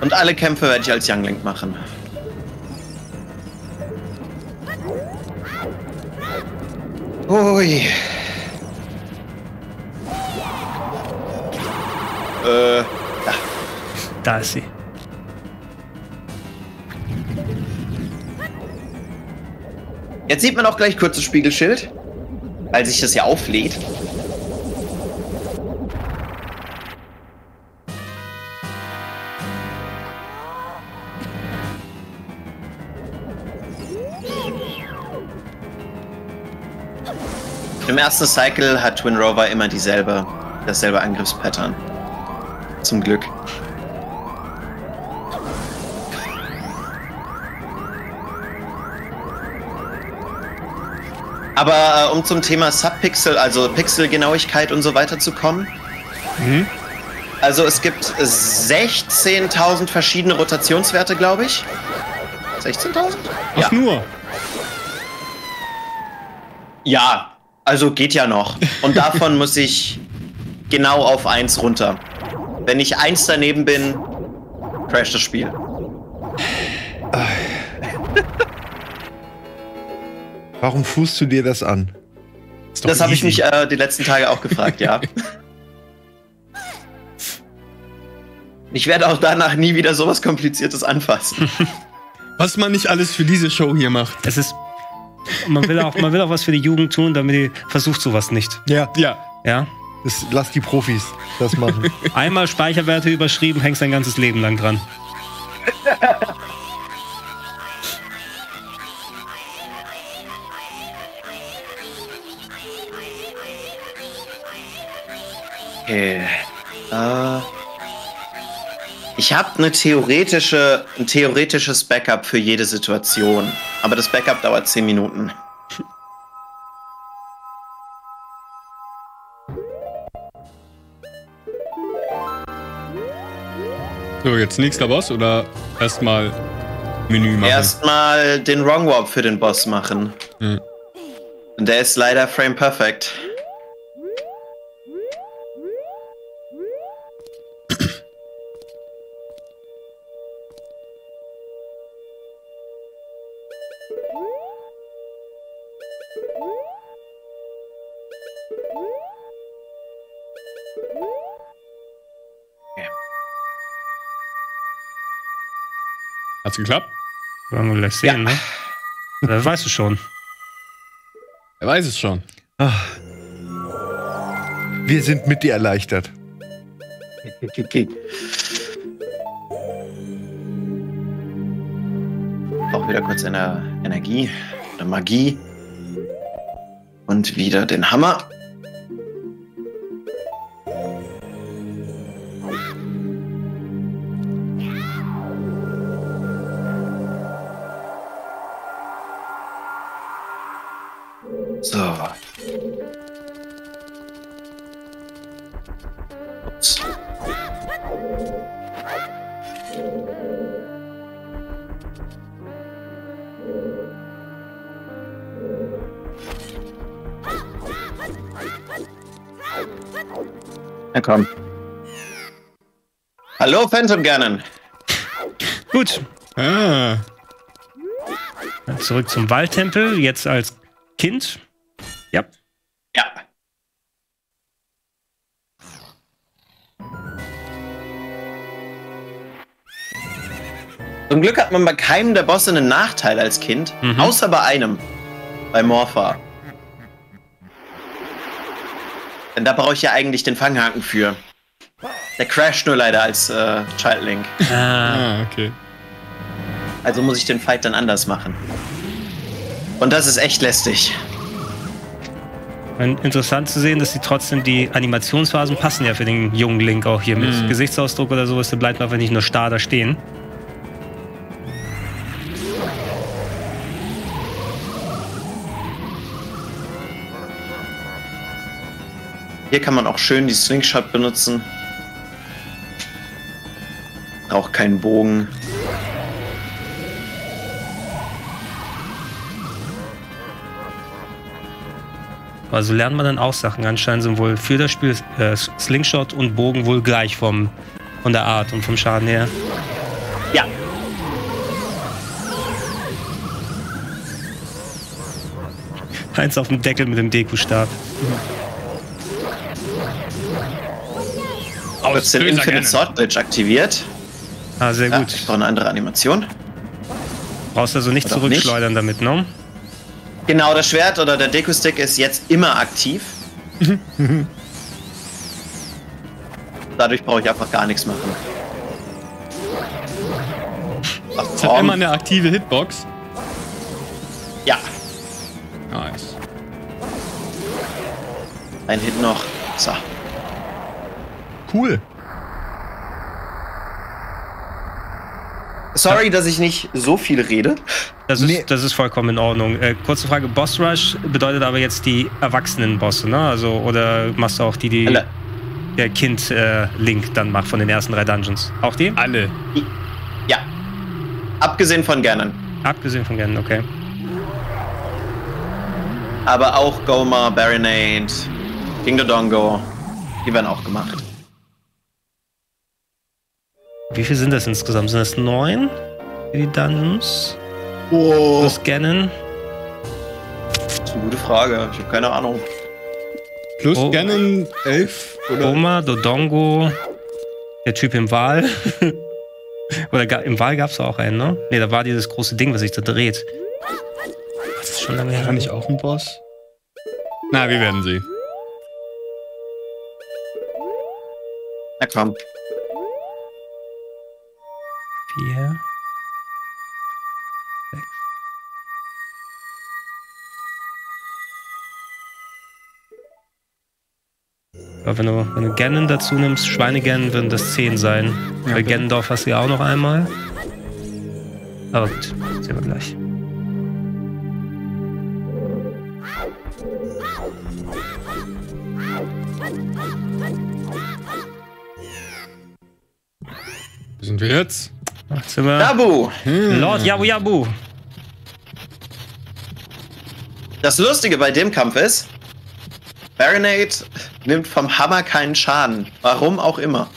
Und alle Kämpfe werde ich als Youngling machen. Ui. Da. Da ist sie. Jetzt sieht man auch gleich kurz das Spiegelschild, weil sich das ja auflädt. Im ersten Cycle hat Twin Rover immer dasselbe Angriffspattern. Zum Glück. Aber um zum Thema Subpixel, also Pixelgenauigkeit und so weiter zu kommen. Mhm. Also es gibt 16.000 verschiedene Rotationswerte, glaube ich. 16.000? Ja. Ach nur? Ja, also geht ja noch. Und davon muss ich genau auf 1 runter. Wenn ich 1 daneben bin, crasht das Spiel. Warum fußt du dir das an? Das habe ich mich die letzten Tage auch gefragt, ja. Ich werde auch danach nie wieder sowas Kompliziertes anfassen. Was man nicht alles für diese Show hier macht. Das ist. Man will auch was für die Jugend tun, damit die versucht sowas nicht. Ja. Ja. Ja. Das, lass die Profis das machen. Einmal Speicherwerte überschrieben, hängst dein ganzes Leben lang dran. Okay. Ich habe ein theoretisches Backup für jede Situation. Aber das Backup dauert 10 Minuten. So, jetzt nächster Boss oder erstmal Menü machen? Erstmal den Wrong Warp für den Boss machen. Mhm. Und der ist leider frame perfect. Hat's geklappt? Wollen wir gleich sehen, ja. Ne? Das weißt du schon. Er weiß es schon. Ach. Wir sind mit dir erleichtert. Auch wieder kurz Energie oder Magie. Und wieder den Hammer. Na komm. Hallo, Phantom Cannon. Gut. Ah. Zurück zum Waldtempel, jetzt als Kind. Ja. Ja. Zum Glück hat man bei keinem der Bosse einen Nachteil als Kind, außer bei einem. Bei Morpha. Denn da brauche ich ja eigentlich den Fanghaken für. Der crasht nur leider als Child Link. Ah, okay. Also muss ich den Fight dann anders machen. Und das ist echt lästig. Und interessant zu sehen, dass sie trotzdem die Animationsphasen passen ja für den jungen Link auch hier mit Gesichtsausdruck oder sowas. Der bleibt einfach nicht nur starr da stehen. Hier kann man auch schön die Slingshot benutzen. Auch keinen Bogen. Also lernt man dann auch Sachen anscheinend sowohl für das Spiel Slingshot und Bogen wohl gleich von der Art und vom Schaden her. Ja. Eins auf dem Deckel mit dem Deku-Stab. Oh, jetzt den Infinite Sword Bridge aktiviert. Ah, sehr gut. Ja, ich brauche eine andere Animation. Brauchst also nicht zurückschleudern damit, ne? Genau, das Schwert oder der Deku-Stick ist jetzt immer aktiv. Dadurch brauche ich einfach gar nichts machen. Es hat immer eine aktive Hitbox. Ja. Nice. Ein Hit noch. So. Cool. Sorry, dass ich nicht so viel rede. Das ist vollkommen in Ordnung. Kurze Frage, Boss Rush bedeutet aber jetzt die Erwachsenen-Bosse, ne? Also, oder machst du auch die, die alle. Der Kind Link dann macht von den ersten 3 Dungeons? Auch die? Alle. Ja. Abgesehen von Ganon. Abgesehen von Ganon, okay. Aber auch Goma, Baronade, Dingdodongo, die werden auch gemacht. Wie viel sind das insgesamt? Sind das 9? Die Dungeons? Oh. Das Ganon? Das ist eine gute Frage. Ich habe keine Ahnung. Plus Ganon 11 oder? Goma, Dodongo, der Typ im Wal. Oder im Wal gab es auch einen, ne? Ne, da war dieses große Ding, was sich da dreht. Das ist schon lange her. War nicht auch ein Boss? Na, wir werden sie. Na komm. 4, 6. Ja, wenn du Ganon dazu nimmst, Schweineganon, würden das 10 sein. Ja, bei Ganondorf hast du ja auch noch einmal. Aber gut, das sehen wir gleich. Wo sind wir jetzt? Zimmer. Yabu! Lord Yabu Yabu! Das Lustige bei dem Kampf ist, Baronade nimmt vom Hammer keinen Schaden. Warum auch immer.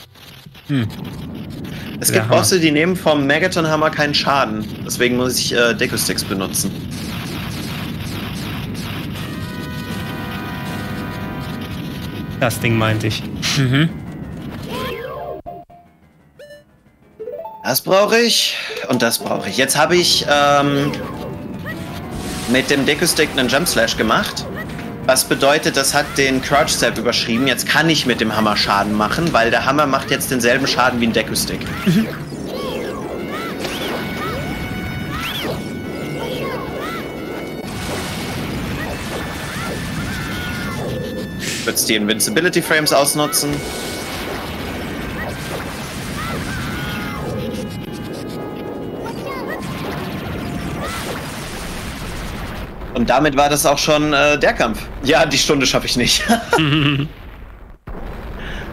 Es gibt Bosse, die nehmen vom Megaton-Hammer keinen Schaden. Deswegen muss ich Deku-Sticks benutzen. Das Ding meinte ich. Mhm. Das brauche ich und das brauche ich. Jetzt habe ich mit dem Deku-Stick einen Jump-Slash gemacht. Was bedeutet, das hat den Crouch-Step überschrieben. Jetzt kann ich mit dem Hammer Schaden machen, weil der Hammer macht jetzt denselben Schaden wie ein Deku-Stick. Ich würde jetzt die Invincibility-Frames ausnutzen. Und damit war das auch schon der Kampf. Ja, die Stunde schaffe ich nicht.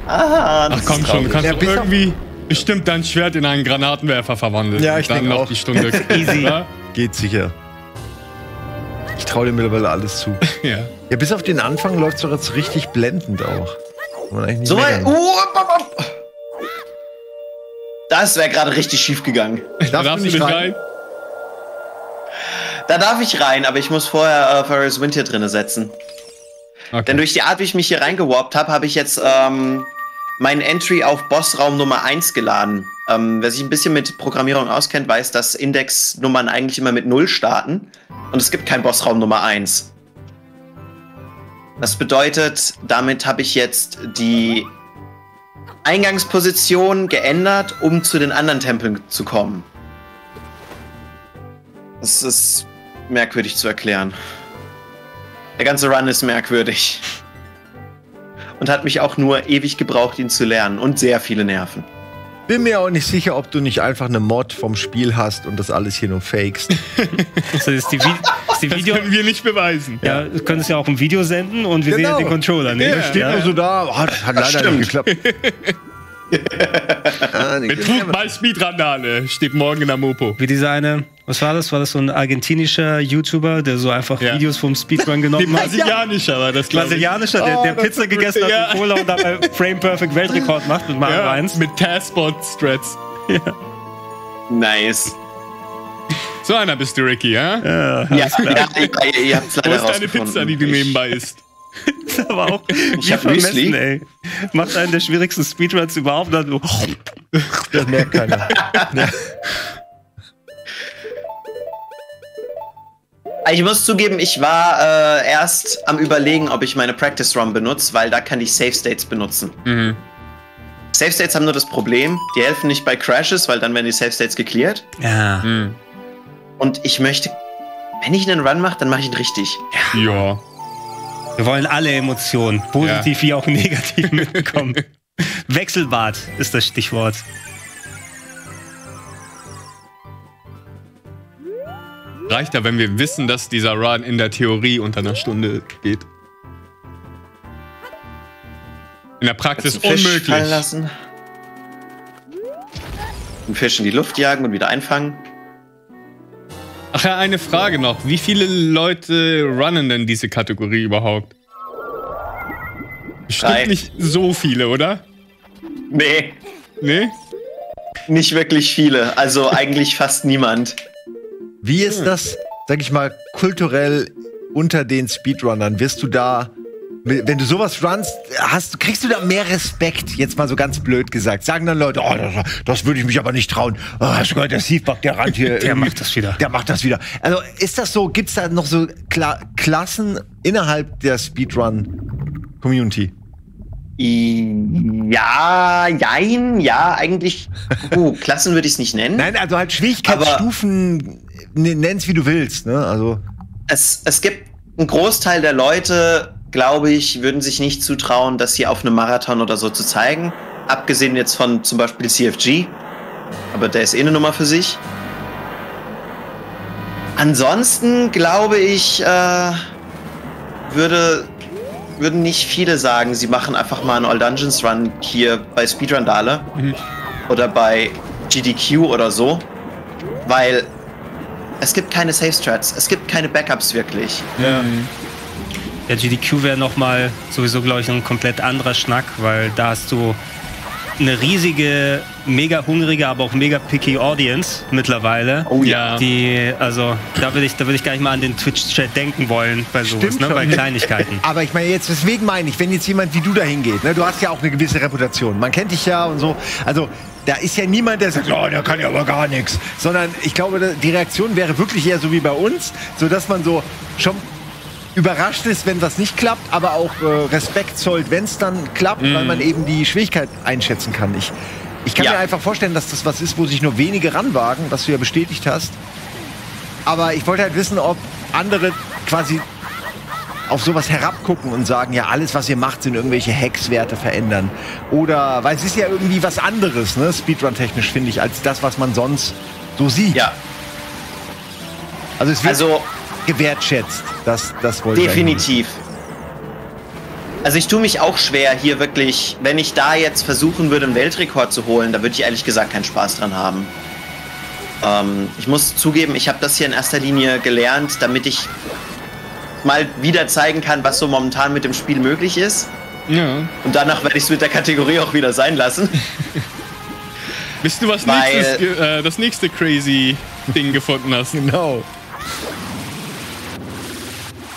Ah, das ist traurig. Du kannst ja, irgendwie bestimmt dein Schwert in einen Granatenwerfer verwandeln. Ja, ich denke auch. Die Stunde easy. Oder? Geht sicher. Ich traue dir mittlerweile alles zu. Ja. Ja, bis auf den Anfang läuft es doch jetzt richtig blendend auch. Nicht so weit. Das wäre gerade richtig schief gegangen. Darfst du nicht rein? Da darf ich rein, aber ich muss vorher Forest Wind hier drinne setzen. Okay. Denn durch die Art, wie ich mich hier reingewarpt habe, habe ich jetzt meinen Entry auf Bossraum Nummer 1 geladen. Wer sich ein bisschen mit Programmierung auskennt, weiß, dass Indexnummern eigentlich immer mit 0 starten. Und es gibt keinen Bossraum Nummer 1. Das bedeutet, damit habe ich jetzt die Eingangsposition geändert, um zu den anderen Tempeln zu kommen. Das ist merkwürdig zu erklären. Der ganze Run ist merkwürdig. Und hat mich auch nur ewig gebraucht, ihn zu lernen. Und sehr viele Nerven. Bin mir auch nicht sicher, ob du nicht einfach eine Mod vom Spiel hast und das alles hier nur fakest. Das ist die Video. Das können wir nicht beweisen. Ja, du könntest ja auch ein Video senden und wir sehen ja den Controller. Ne? Ja, der steht nur so da. Oh, das hat leider nicht geklappt. Betrug bei Speedrundale steht morgen in der Mopo. Wie diese eine, was war das? War das so ein argentinischer YouTuber, der so einfach Videos vom Speedrun genommen hat? Brasilianischer war das, glaube ich. Brasilianischer, der Pizza gegessen hat und Cola und dabei Frame Perfect Weltrekord macht mit Mario 1. Mit Taskbot-Strats. Ja. Nice. So einer bist du, Ricky, ja? Ihr habt es leider rausgefunden. Wo ist deine Pizza, die du nebenbei isst? Aber auch, ich hab vermessen, ey. Macht einen der schwierigsten Speedruns überhaupt. Dann das merkt keiner. Ich muss zugeben, ich war erst am Überlegen, ob ich meine Practice Run benutze, weil da kann ich Save States benutzen. Mhm. Save States haben nur das Problem, die helfen nicht bei Crashes, weil dann werden die Save States gecleared. Ja. Mhm. Und ich möchte, wenn ich einen Run mache, dann mache ich ihn richtig. Ja. Ja. Wir wollen alle Emotionen, positiv wie auch negativ, mitbekommen. Wechselbad ist das Stichwort. Reicht ja, wenn wir wissen, dass dieser Run in der Theorie unter einer Stunde geht. In der Praxis unmöglich. Fallen lassen. Einen Fisch in die Luft jagen und wieder einfangen. Ach ja, eine Frage noch. Wie viele Leute runnen denn diese Kategorie überhaupt? Bestimmt nicht so viele, oder? Nee. Nee? Nicht wirklich viele. Also eigentlich fast niemand. Wie ist das, sag ich mal, kulturell unter den Speedrunnern? Wirst du da, wenn du sowas runst, kriegst du da mehr Respekt? Jetzt mal so ganz blöd gesagt. Sagen dann Leute, oh, das würde ich mich aber nicht trauen. Oh, hast du gehört, der Thiefbug, der rannt hier. Der macht das wieder. Der macht das wieder. Also ist das so, gibt's da noch so Klassen innerhalb der Speedrun-Community? Ja, jein, ja, eigentlich. Klassen würde ich es nicht nennen. Nein, also halt Schwierigkeitsstufen, nenn's wie du willst, ne? Also. Es gibt einen Großteil der Leute, glaube ich, würden sich nicht zutrauen, das hier auf einem Marathon oder so zu zeigen. Abgesehen jetzt von zum Beispiel CFG. Aber der ist eh eine Nummer für sich. Ansonsten glaube ich, würden nicht viele sagen, sie machen einfach mal einen All Dungeons Run hier bei Speedrundale oder bei GDQ oder so, weil es gibt keine Safe Strats, es gibt keine Backups wirklich. Ja, ja, GDQ wäre nochmal sowieso, glaube ich, ein komplett anderer Schnack, weil da hast du eine riesige, mega hungrige, aber auch mega picky Audience mittlerweile. Oh ja. Die, also, da würde ich gar nicht mal an den Twitch-Chat denken wollen bei sowas, ne, bei Kleinigkeiten. Aber ich meine jetzt, deswegen meine ich, wenn jetzt jemand wie du da hingeht, ne, du hast ja auch eine gewisse Reputation, man kennt dich ja und so, also da ist ja niemand, der sagt, oh, der kann ja aber gar nichts, sondern ich glaube, die Reaktion wäre wirklich eher so wie bei uns, sodass man so schon überrascht ist, wenn was nicht klappt, aber auch Respekt zollt, wenn es dann klappt, weil man eben die Schwierigkeit einschätzen kann. Ich kann mir einfach vorstellen, dass das was ist, wo sich nur wenige ranwagen, was du ja bestätigt hast. Aber ich wollte halt wissen, ob andere quasi auf sowas herabgucken und sagen, ja, alles, was ihr macht, sind irgendwelche Hexwerte verändern. Oder, weil es ist ja irgendwie was anderes, ne, Speedrun-technisch, finde ich, als das, was man sonst so sieht. Ja. Also es wird gewertschätzt, das wollte ich definitiv. Also ich tue mich auch schwer hier wirklich, wenn ich da jetzt versuchen würde, einen Weltrekord zu holen, da würde ich ehrlich gesagt keinen Spaß dran haben. Ich muss zugeben, ich habe das hier in erster Linie gelernt, damit ich mal wieder zeigen kann, was so momentan mit dem Spiel möglich ist. Ja. Und danach werde ich es mit der Kategorie auch wieder sein lassen. Bist du das nächste crazy Ding gefunden hast? Genau.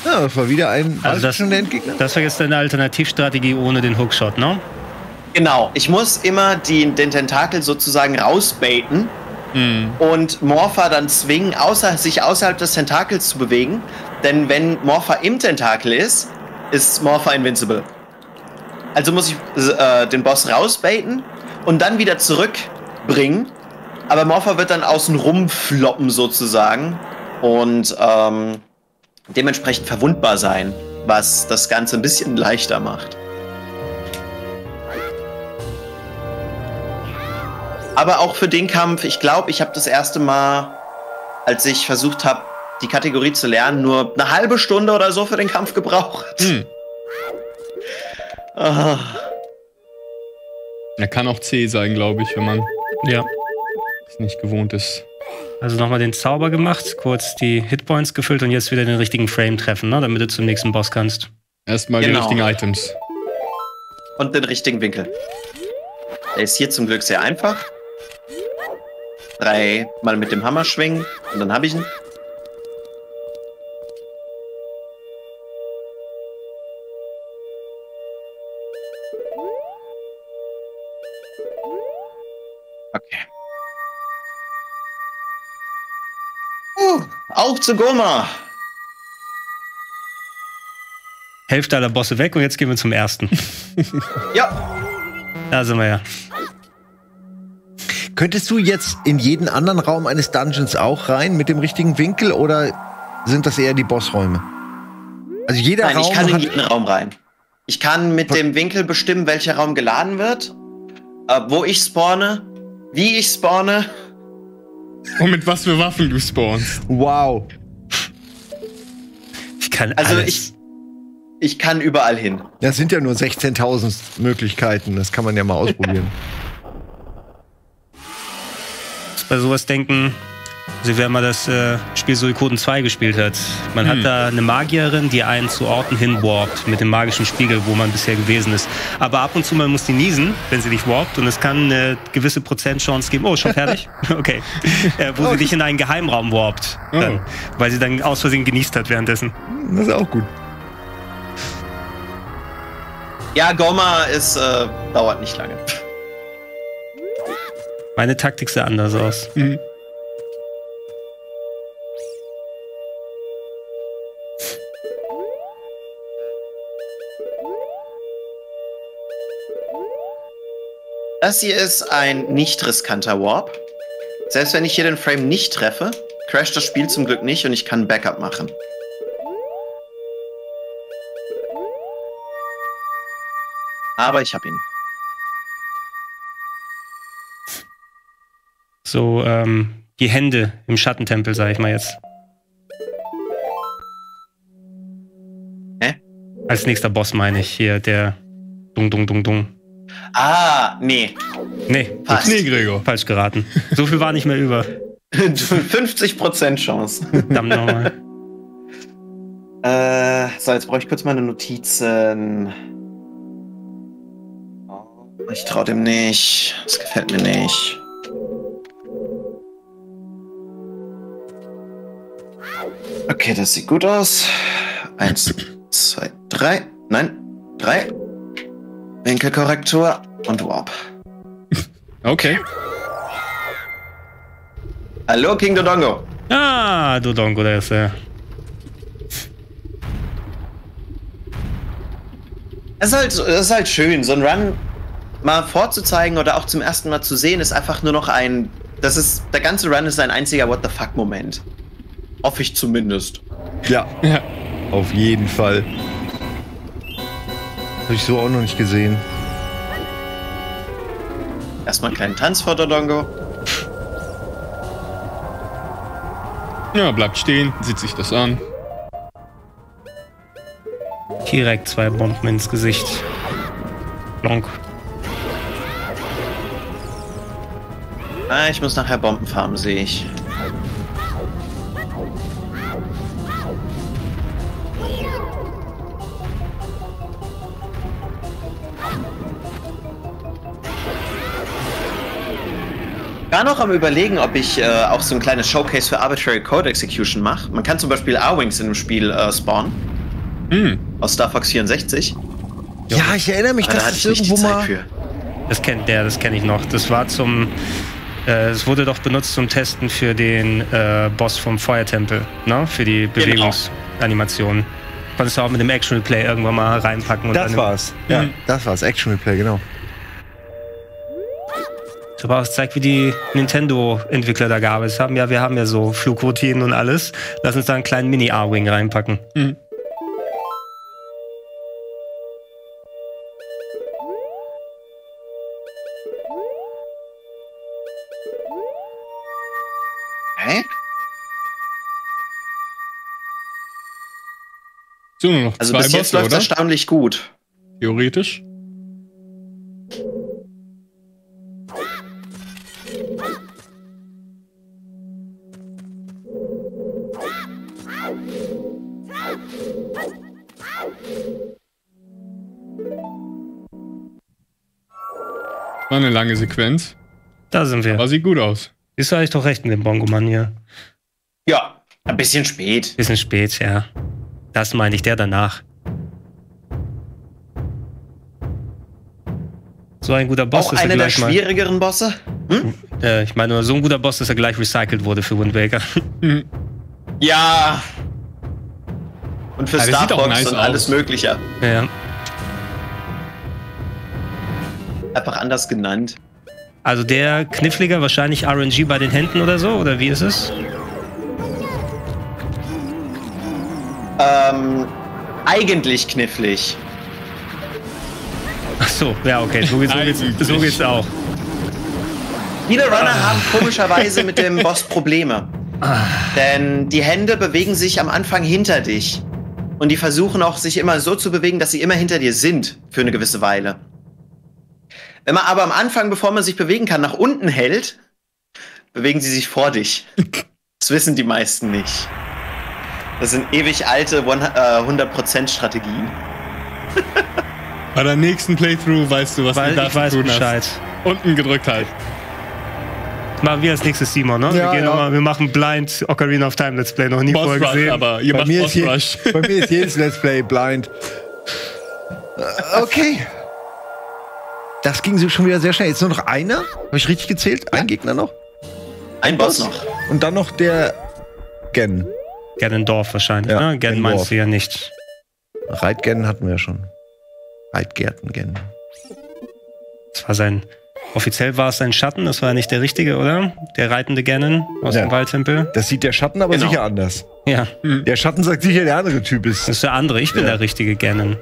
Ja, das war wieder ein Endgegner. Das war jetzt eine Alternativstrategie ohne den Hookshot, ne? Genau. Ich muss immer den Tentakel sozusagen rausbaiten und Morpha dann zwingen, sich außerhalb des Tentakels zu bewegen. Denn wenn Morpha im Tentakel ist, ist Morpha invincible. Also muss ich den Boss rausbaiten und dann wieder zurückbringen. Aber Morpha wird dann außen rumfloppen sozusagen. Und dementsprechend verwundbar sein, was das Ganze ein bisschen leichter macht. Aber auch für den Kampf, ich glaube, ich habe das erste Mal, als ich versucht habe, die Kategorie zu lernen, nur eine halbe Stunde oder so für den Kampf gebraucht. Er kann auch C sein, glaube ich, wenn man es nicht gewohnt ist. Also nochmal den Zauber gemacht, kurz die Hitpoints gefüllt und jetzt wieder den richtigen Frame treffen, ne, damit du zum nächsten Boss kannst. Erstmal die richtigen Items. Und den richtigen Winkel. Der ist hier zum Glück sehr einfach. dreimal mit dem Hammer schwingen und dann habe ich ihn. Okay. Auf zu Goma! Hälfte aller Bosse weg und jetzt gehen wir zum ersten. Ja. Da sind wir ja. Könntest du jetzt in jeden anderen Raum eines Dungeons auch rein mit dem richtigen Winkel oder sind das eher die Bossräume? Also jeder Raum. Nein, ich kann in jeden Raum rein. Ich kann mit dem Winkel bestimmen, welcher Raum geladen wird, wo ich spawne, wie ich spawne. Und mit was für Waffen du spawnst. Wow. Ich kann alles. Also ich kann überall hin. Das sind ja nur 16.000 Möglichkeiten. Das kann man ja mal ausprobieren. Bei sowas denken, also wer mal das Spiel Suikoden II gespielt hat. Man hat da eine Magierin, die einen zu Orten hinwarpt mit dem magischen Spiegel, wo man bisher gewesen ist. Aber ab und zu man muss die niesen, wenn sie dich warpt. Und es kann eine gewisse Prozentchance geben. Oh, schon fertig? Okay. Wo sie dich in einen Geheimraum warpt. Dann, weil sie dann aus Versehen genießt hat währenddessen. Das ist auch gut. Ja, Goma ist, dauert nicht lange. Meine Taktik sah anders aus. Mhm. Das hier ist ein nicht riskanter Warp. Selbst wenn ich hier den Frame nicht treffe, crasht das Spiel zum Glück nicht und ich kann Backup machen. Aber ich habe ihn. So, die Hände im Schattentempel, sag ich mal jetzt. Hä? Als nächster Boss meine ich hier, der Dung-Dung-Dung-Dung. Ah, nee. Nee, falsch. Nee, Gregor. Falsch geraten. So viel war nicht mehr über. 50% Chance. Verdammt nochmal. So, jetzt brauche ich kurz meine Notizen. Ich trau dem nicht. Das gefällt mir nicht. Okay, das sieht gut aus. 1, 2, 3. Nein, 3. Winkelkorrektur und Warp. Okay. Hallo, King Dodongo. Ah, Dodongo, der ist er. Das ist halt schön, so ein Run mal vorzuzeigen oder auch zum ersten Mal zu sehen, ist einfach nur noch ein... Der ganze Run ist ein einziger What-the-fuck-Moment. Hoffe ich zumindest. Ja, ja. Auf jeden Fall. Habe ich so auch noch nicht gesehen. Erstmal einen kleinen Tanz vor Dodongo. Ja, bleibt stehen, sieht sich das an. Direkt 2 Bomben ins Gesicht. Blank. Ah, ich muss nachher Bomben farmen, sehe ich. War noch am Überlegen, ob ich auch so ein kleines Showcase für Arbitrary Code Execution mache. Man kann zum Beispiel A-Wings in dem Spiel spawnen. Mm. Aus Star Fox 64. Ja, ich erinnere mich, dass das irgendwo mal... Das kenne ich noch. Das war zum... Es wurde doch benutzt zum Testen für den Boss vom Feuertempel, ne? Für die Bewegungsanimation. Konntest du auch mit dem Action Replay irgendwann mal reinpacken. Und das war's. Ja, das war's. Action Replay, genau. Aber es zeigt, wie die Nintendo-Entwickler da gearbeitet haben. Ja, wir haben ja so Flugroutinen und alles. Lass uns da einen kleinen Mini-A-Wing reinpacken. Mhm. Hä? So, nur noch 2 Bosse, bis jetzt läuft das erstaunlich gut. Theoretisch. War eine lange Sequenz. Da sind wir. Aber sieht gut aus. Ist eigentlich doch recht mit dem Bongo-Mann hier. Ja, ein bisschen spät. Bisschen spät, ja. Das meine ich, der danach. So ein guter Boss auch ist er gleich mal... Auch einer der schwierigeren Bosse? Hm? Ich meine, so ein guter Boss, dass er gleich recycelt wurde für Windwaker. Ja. Und für Starbox nice und alles Mögliche. Ja. Einfach anders genannt. Also der Kniffliger, wahrscheinlich RNG bei den Händen oder so? Oder wie ist es? Eigentlich knifflig. Ach so, ja, okay, so geht's auch. Viele Runner haben komischerweise mit dem Boss Probleme. Denn die Hände bewegen sich am Anfang hinter dich. Und die versuchen auch, sich immer so zu bewegen, dass sie immer hinter dir sind, für eine gewisse Weile. Wenn man aber am Anfang, bevor man sich bewegen kann, nach unten hält, bewegen sie sich vor dich. Das wissen die meisten nicht. Das sind ewig alte 100% Strategien. Bei der nächsten Playthrough weißt du, was du da tun hast. Unten gedrückt halt. Machen wir als nächstes Simon, ne? Ja, wir machen Blind Ocarina of Time Let's Play, noch nie vorher gesehen. Aber ihr macht Boss Rush. Bei mir ist jedes Let's Play blind. Okay. Das ging so schon wieder sehr schnell. Jetzt nur noch einer? Habe ich richtig gezählt? Ein Gegner noch? Ein Boss noch. Und dann noch der Gen. Gennendorf wahrscheinlich, ja, ne? Gen meinst du ja nicht. Reitgen hatten wir ja schon. Reitgärten-Gen. Das war sein... Offiziell war es sein Schatten, das war ja nicht der richtige, oder? Der reitende Ganon aus dem Waldtempel. Das sieht der Schatten aber sicher anders. Ja. Der Schatten sagt sicher, der andere Typ ist. Das ist der andere, ich bin der richtige Ganon.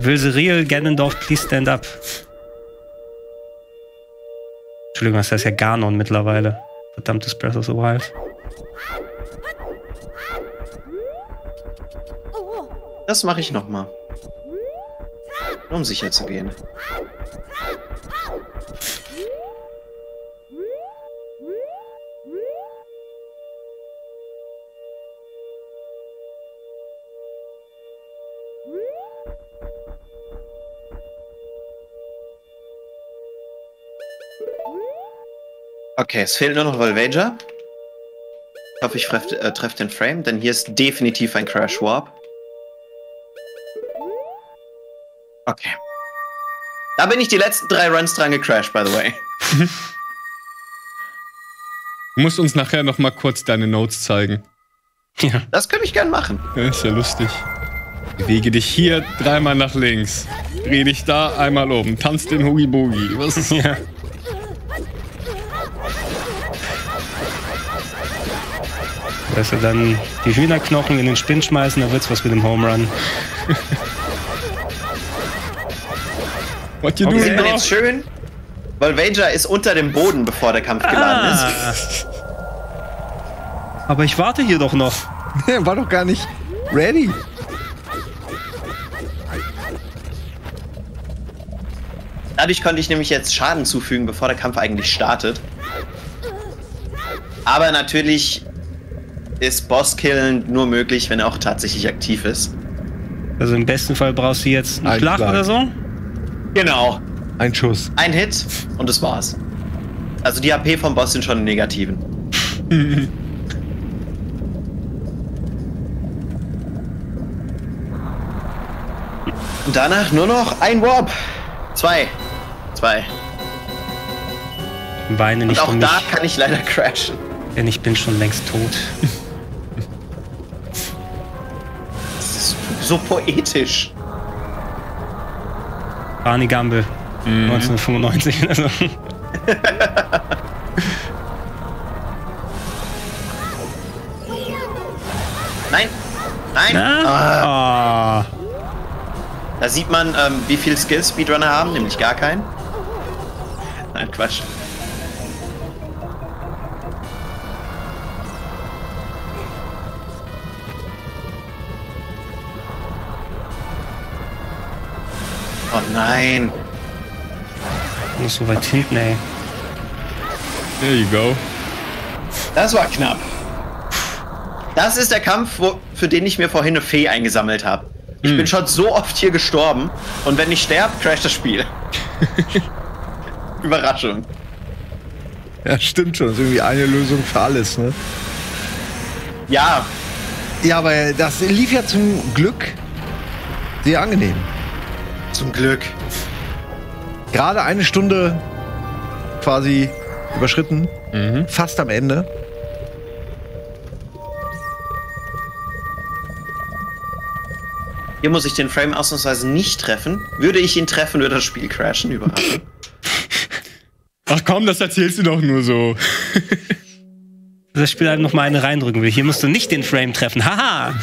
Will the real Ganondorf please stand up? Entschuldigung, das heißt ja Ganon mittlerweile. Verdammtes Breath of the Wild. Das mache ich nochmal. Um sicher zu gehen. Okay, es fehlt nur noch Volvager. Ich hoffe, ich treffe den Frame, denn hier ist definitiv ein Crash Warp. Okay. Da bin ich die letzten 3 Runs dran gecrashed, by the way. Du musst uns nachher noch mal kurz deine Notes zeigen. Ja. Das könnte ich gern machen. Ja, ist ja lustig. Bewege dich hier 3-mal nach links. Dreh dich da 1-mal oben. Tanz den Hoogie-Boogie. Was ist hier? Besser dann die Hühnerknochen in den Spind schmeißen, dann wird's was mit dem Home Run. Okay. Sieht man jetzt schön, weil Volvager ist unter dem Boden, bevor der Kampf geladen ist. Aber ich warte hier doch noch. War doch gar nicht ready. Dadurch konnte ich nämlich jetzt Schaden zufügen, bevor der Kampf eigentlich startet. Aber natürlich ist Bosskillen nur möglich, wenn er auch tatsächlich aktiv ist. Also im besten Fall brauchst du jetzt einen Schlag oder so? Genau. Ein Schuss. Ein Hit und das war's. Also die AP vom Boss sind schon im Negativen. Und danach nur noch ein Warp. 2. Weine nicht. Und auch da kann ich leider crashen. Denn ich bin schon längst tot. Das ist so poetisch. Barney Gamble, 1995 oder so. Nein, nein. Ah. Da sieht man, wie viel Skills Speedrunner haben, nämlich gar keinen. Nein, Quatsch. Oh nein! Nicht so weit hinten, ey. There you go. Das war knapp. Das ist der Kampf, für den ich mir vorhin eine Fee eingesammelt habe. Ich bin schon so oft hier gestorben und wenn ich sterbe, crasht das Spiel. Überraschung. Ja, stimmt schon. Das ist irgendwie eine Lösung für alles, ne? Ja. Ja, aber das lief ja zum Glück sehr angenehm. Zum Glück. Gerade eine Stunde quasi überschritten. Mhm. Fast am Ende. Hier muss ich den Frame ausnahmsweise nicht treffen. Würde ich ihn treffen, würde das Spiel crashen, überall. Ach komm, das erzählst du doch nur so. Das Spiel halt nochmal eine reindrücken will. Hier musst du nicht den Frame treffen. Haha!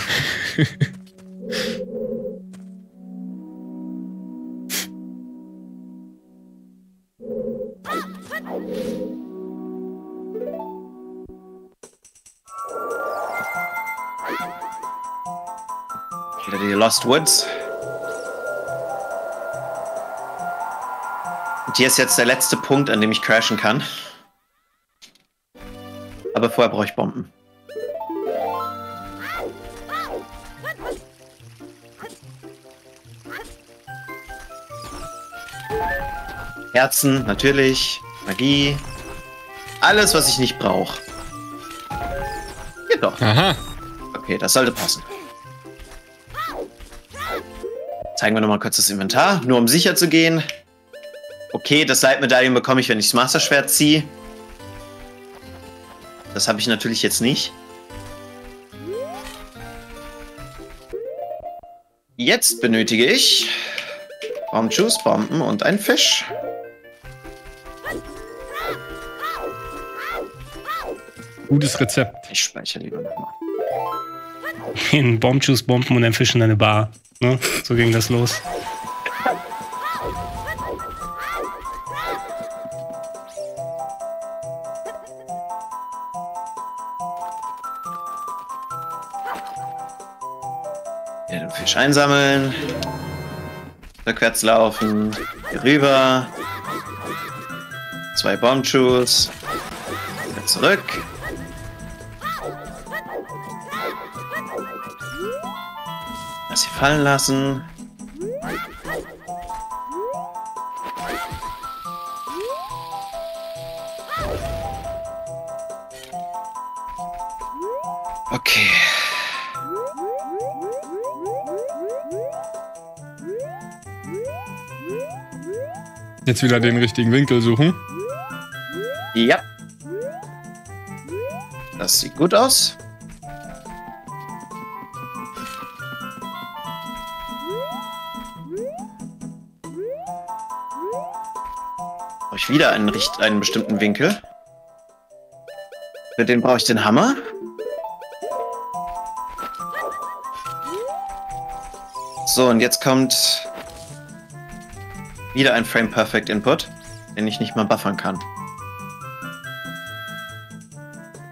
Wieder die Lost Woods. Und hier ist jetzt der letzte Punkt, an dem ich crashen kann. Aber vorher brauche ich Bomben. Herzen, natürlich. Magie. Alles, was ich nicht brauche. Geht doch. Aha. Okay, das sollte passen. Zeigen wir nochmal kurz das Inventar, nur um sicher zu gehen. Okay, das Leitmedaillon bekomme ich, wenn ich das Masterschwert ziehe. Das habe ich natürlich jetzt nicht. Jetzt benötige ich Bombjuice, Bomben und einen Fisch. Gutes Rezept. Ich speichere lieber nochmal. In Bombjuice, Bomben und einen Fisch in eine Bar. Ne? So ging das los. Einsammeln, rückwärts laufen, hier rüber, 2 Bombschuss, wieder zurück. Das hier fallen lassen. Okay. Jetzt wieder den richtigen Winkel suchen. Ja. Das sieht gut aus. Brauche ich wieder einen bestimmten Winkel. Für den brauche ich den Hammer. So, und jetzt kommt... wieder ein Frame Perfect Input, den ich nicht mal buffern kann.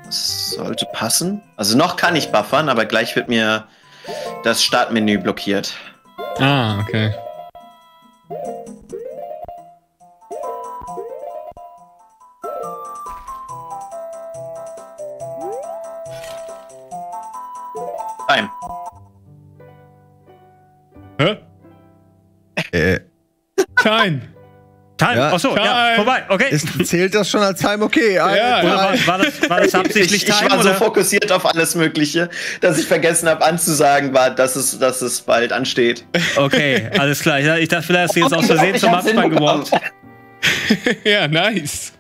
Das sollte passen. Also noch kann ich buffern, aber gleich wird mir das Startmenü blockiert. Ah, okay. Time. Hä? Time. Time? Ja. Achso, Time. Ja, vorbei, okay. Zählt das schon als Time? Okay. Ja, war das absichtlich Time? Ich war so fokussiert auf alles Mögliche, dass ich vergessen habe anzusagen, dass es bald ansteht. Okay, alles klar. Ich dachte, vielleicht hast du jetzt aus Versehen zum Abspann geworfen. Ja, nice.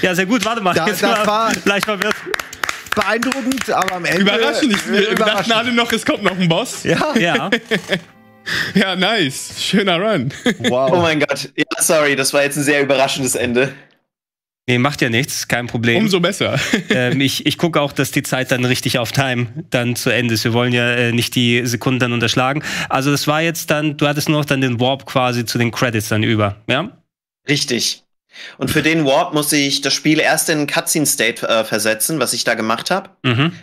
Ja, sehr gut. Warte mal. Jetzt war gleich verwirrt. Beeindruckend, aber am Ende... Überraschend. Wir dachten alle noch, es kommt noch ein Boss. Ja. Ja. Ja, nice. Schöner Run. Wow. Oh mein Gott. Ja, sorry, das war jetzt ein sehr überraschendes Ende. Nee, macht ja nichts, kein Problem. Umso besser. Ich gucke auch, dass die Zeit dann richtig auf Time dann zu Ende ist. Wir wollen ja nicht die Sekunden dann unterschlagen. Also das war jetzt dann, du hattest nur noch dann den Warp quasi zu den Credits dann über, ja? Richtig. Und für den Warp muss ich das Spiel erst in einen Cutscene-State versetzen, was ich da gemacht habe,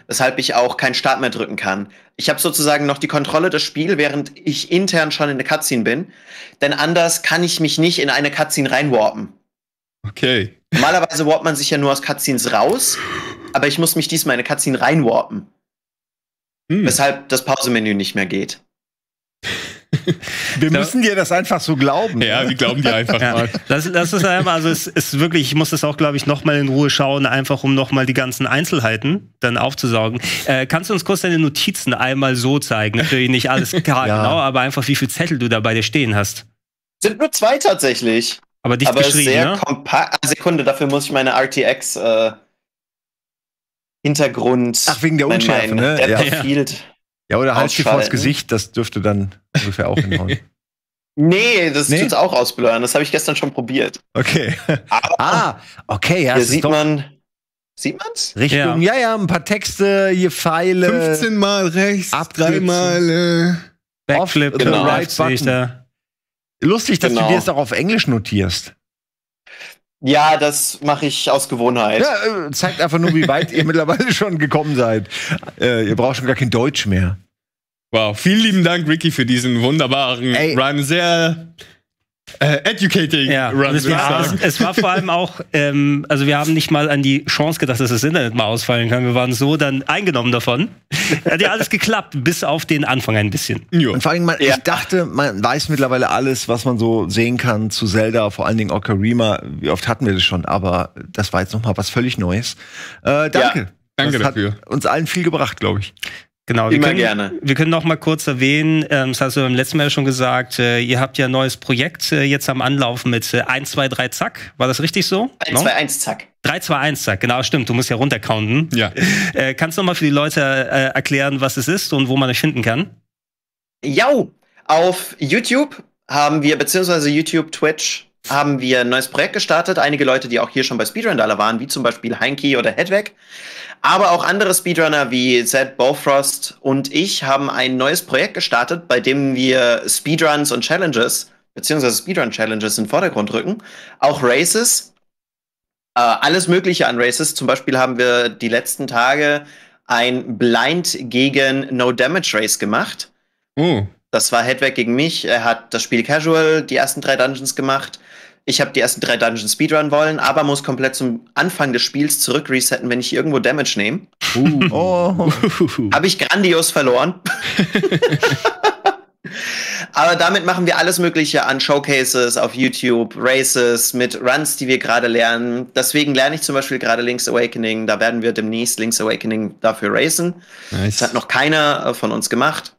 weshalb ich auch keinen Start mehr drücken kann. Ich habe sozusagen noch die Kontrolle des Spiels, während ich intern schon in der Cutscene bin, denn anders kann ich mich nicht in eine Cutscene reinwarpen. Okay. Normalerweise warpt man sich ja nur aus Cutscenes raus, aber ich muss mich diesmal in eine Cutscene reinwarpen, weshalb das Pausemenü nicht mehr geht. Wir müssen dir das einfach so glauben. Ja, wir glauben dir einfach mal. Das ist einfach, also es ist wirklich, ich muss das auch, glaube ich, nochmal in Ruhe schauen, einfach um nochmal die ganzen Einzelheiten dann aufzusaugen. Kannst du uns kurz deine Notizen einmal so zeigen? Natürlich nicht alles klar, genau, aber einfach, wie viel Zettel du da bei dir stehen hast. Sind nur 2 tatsächlich. Aber dicht geschrieben, sehr kompakt. Sekunde, dafür muss ich meine RTX Hintergrund. Ach, wegen der Unschärfe, ne? Ja, oder halt sie vors Gesicht, das dürfte dann ungefähr auch hinhauen. Nee, das tut's auch ausblören. Das habe ich gestern schon probiert. Okay. Aber hier sieht man. Sieht man's? Richtung, ja, ein paar Texte, hier Pfeile. 15 Mal rechts, 3 Mal Backflip, genau. Right Button. Da. Lustig, dass du dir das auch auf Englisch notierst. Ja, das mache ich aus Gewohnheit. Ja, zeigt einfach nur, wie weit ihr mittlerweile schon gekommen seid. Ihr braucht schon gar kein Deutsch mehr. Wow, vielen lieben Dank, Ricky, für diesen wunderbaren Run. Sehr educating Run. Es war vor allem auch, also wir haben nicht mal an die Chance gedacht, dass das Internet mal ausfallen kann. Wir waren so dann eingenommen davon. Hat ja alles geklappt, bis auf den Anfang ein bisschen. Jo. Und vor allem, ich dachte, man weiß mittlerweile alles, was man so sehen kann zu Zelda, vor allen Dingen Ocarina. Wie oft hatten wir das schon, aber das war jetzt nochmal was völlig Neues. Danke. Ja, danke dafür. Hat uns allen viel gebracht, glaube ich. Genau, wir können noch mal kurz erwähnen, das hast du im letzten Mal schon gesagt, ihr habt ja ein neues Projekt jetzt am Anlaufen mit 1, 2, 3, Zack. War das richtig so? 1, 2, 1, Zack. 3, 2, 1, Zack. Genau, stimmt. Du musst ja runtercounten. Ja. Kannst du noch mal für die Leute erklären, was es ist und wo man euch finden kann? Jau! Auf YouTube haben wir, beziehungsweise YouTube, Twitch, haben wir ein neues Projekt gestartet. Einige Leute, die auch hier schon bei Speedrundale waren, wie zum Beispiel Heinke oder Hetweg. Aber auch andere Speedrunner wie Zed, Bofrost und ich haben ein neues Projekt gestartet, bei dem wir Speedruns und Challenges, beziehungsweise Speedrun-Challenges in den Vordergrund rücken. Auch Races, alles Mögliche an Races. Zum Beispiel haben wir die letzten Tage ein Blind gegen No-Damage-Race gemacht. Das war Hetweg gegen mich. Er hat das Spiel Casual, die ersten 3 Dungeons gemacht. Ich habe die ersten 3 Dungeons speedrun wollen, aber muss komplett zum Anfang des Spiels zurück resetten, wenn ich irgendwo Damage nehme. Habe ich grandios verloren. Aber damit machen wir alles Mögliche an Showcases auf YouTube, Races mit Runs, die wir gerade lernen. Deswegen lerne ich zum Beispiel gerade Link's Awakening. Da werden wir demnächst Link's Awakening dafür racen. Nice. Das hat noch keiner von uns gemacht.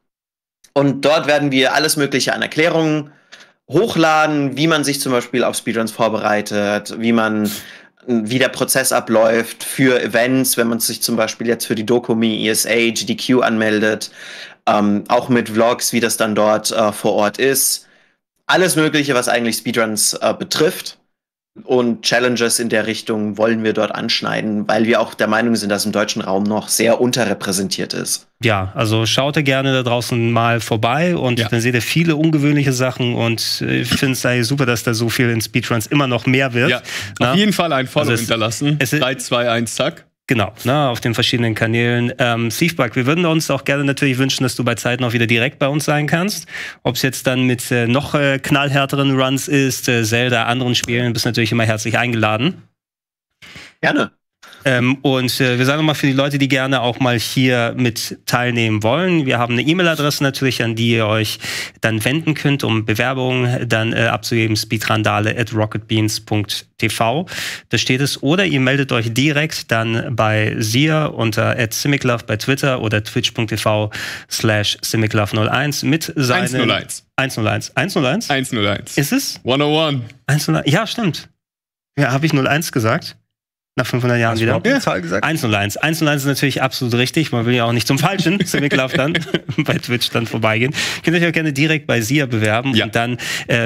Und dort werden wir alles Mögliche an Erklärungen hochladen, wie man sich zum Beispiel auf Speedruns vorbereitet, wie der Prozess abläuft für Events, wenn man sich zum Beispiel jetzt für die Dokomi, ESA, GDQ anmeldet, auch mit Vlogs, wie das dann dort vor Ort ist. Alles Mögliche, was eigentlich Speedruns betrifft, und Challenges in der Richtung wollen wir dort anschneiden, weil wir auch der Meinung sind, dass im deutschen Raum noch sehr unterrepräsentiert ist. Ja, also schaut ihr gerne da draußen mal vorbei und dann seht ihr viele ungewöhnliche Sachen, und ich finde es eigentlich super, dass da so viel in Speedruns immer noch mehr wird. Ja, auf jeden Fall ein Follow hinterlassen. 3, 2, 1, Zack. Genau, auf den verschiedenen Kanälen. Thiefbug, wir würden uns auch gerne natürlich wünschen, dass du bei Zeiten auch wieder direkt bei uns sein kannst. Ob es jetzt dann mit noch knallhärteren Runs ist, Zelda, anderen Spielen, bist natürlich immer herzlich eingeladen. Gerne. Und wir sagen nochmal für die Leute, die gerne auch mal hier mit teilnehmen wollen, wir haben eine E-Mail-Adresse natürlich, an die ihr euch dann wenden könnt, um Bewerbungen dann abzugeben, speedrandale@rocketbeans.tv. Da steht es. Oder ihr meldet euch direkt dann bei Sia unter @simiclove bei Twitter oder twitch.tv/simiclove01 mit seinen... 101. 101. 101? 101. Ist es? 101. 101. Ja, stimmt. Ja, habe ich 01 gesagt? Nach 500 Jahren wieder. 101. 101 ist natürlich absolut richtig. Man will ja auch nicht zum Falschen, simiclove dann bei Twitch dann vorbeigehen. Könnt ihr euch auch gerne direkt bei Sia bewerben und dann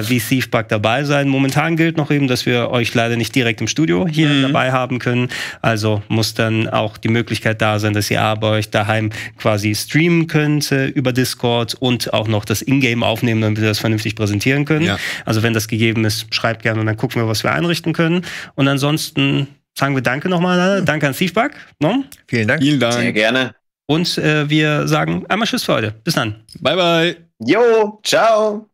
wie Thiefbug dabei sein. Momentan gilt noch eben, dass wir euch leider nicht direkt im Studio hier dabei haben können. Also muss dann auch die Möglichkeit da sein, dass ihr bei euch daheim quasi streamen könnt über Discord und auch noch das Ingame aufnehmen, damit wir das vernünftig präsentieren können. Ja. Also wenn das gegeben ist, schreibt gerne und dann gucken wir, was wir einrichten können. Und ansonsten sagen wir Danke nochmal. Danke an Thiefbug. No? Vielen Dank. Vielen Dank. Sehr gerne. Und wir sagen einmal Tschüss für heute. Bis dann. Bye, bye. Jo, ciao.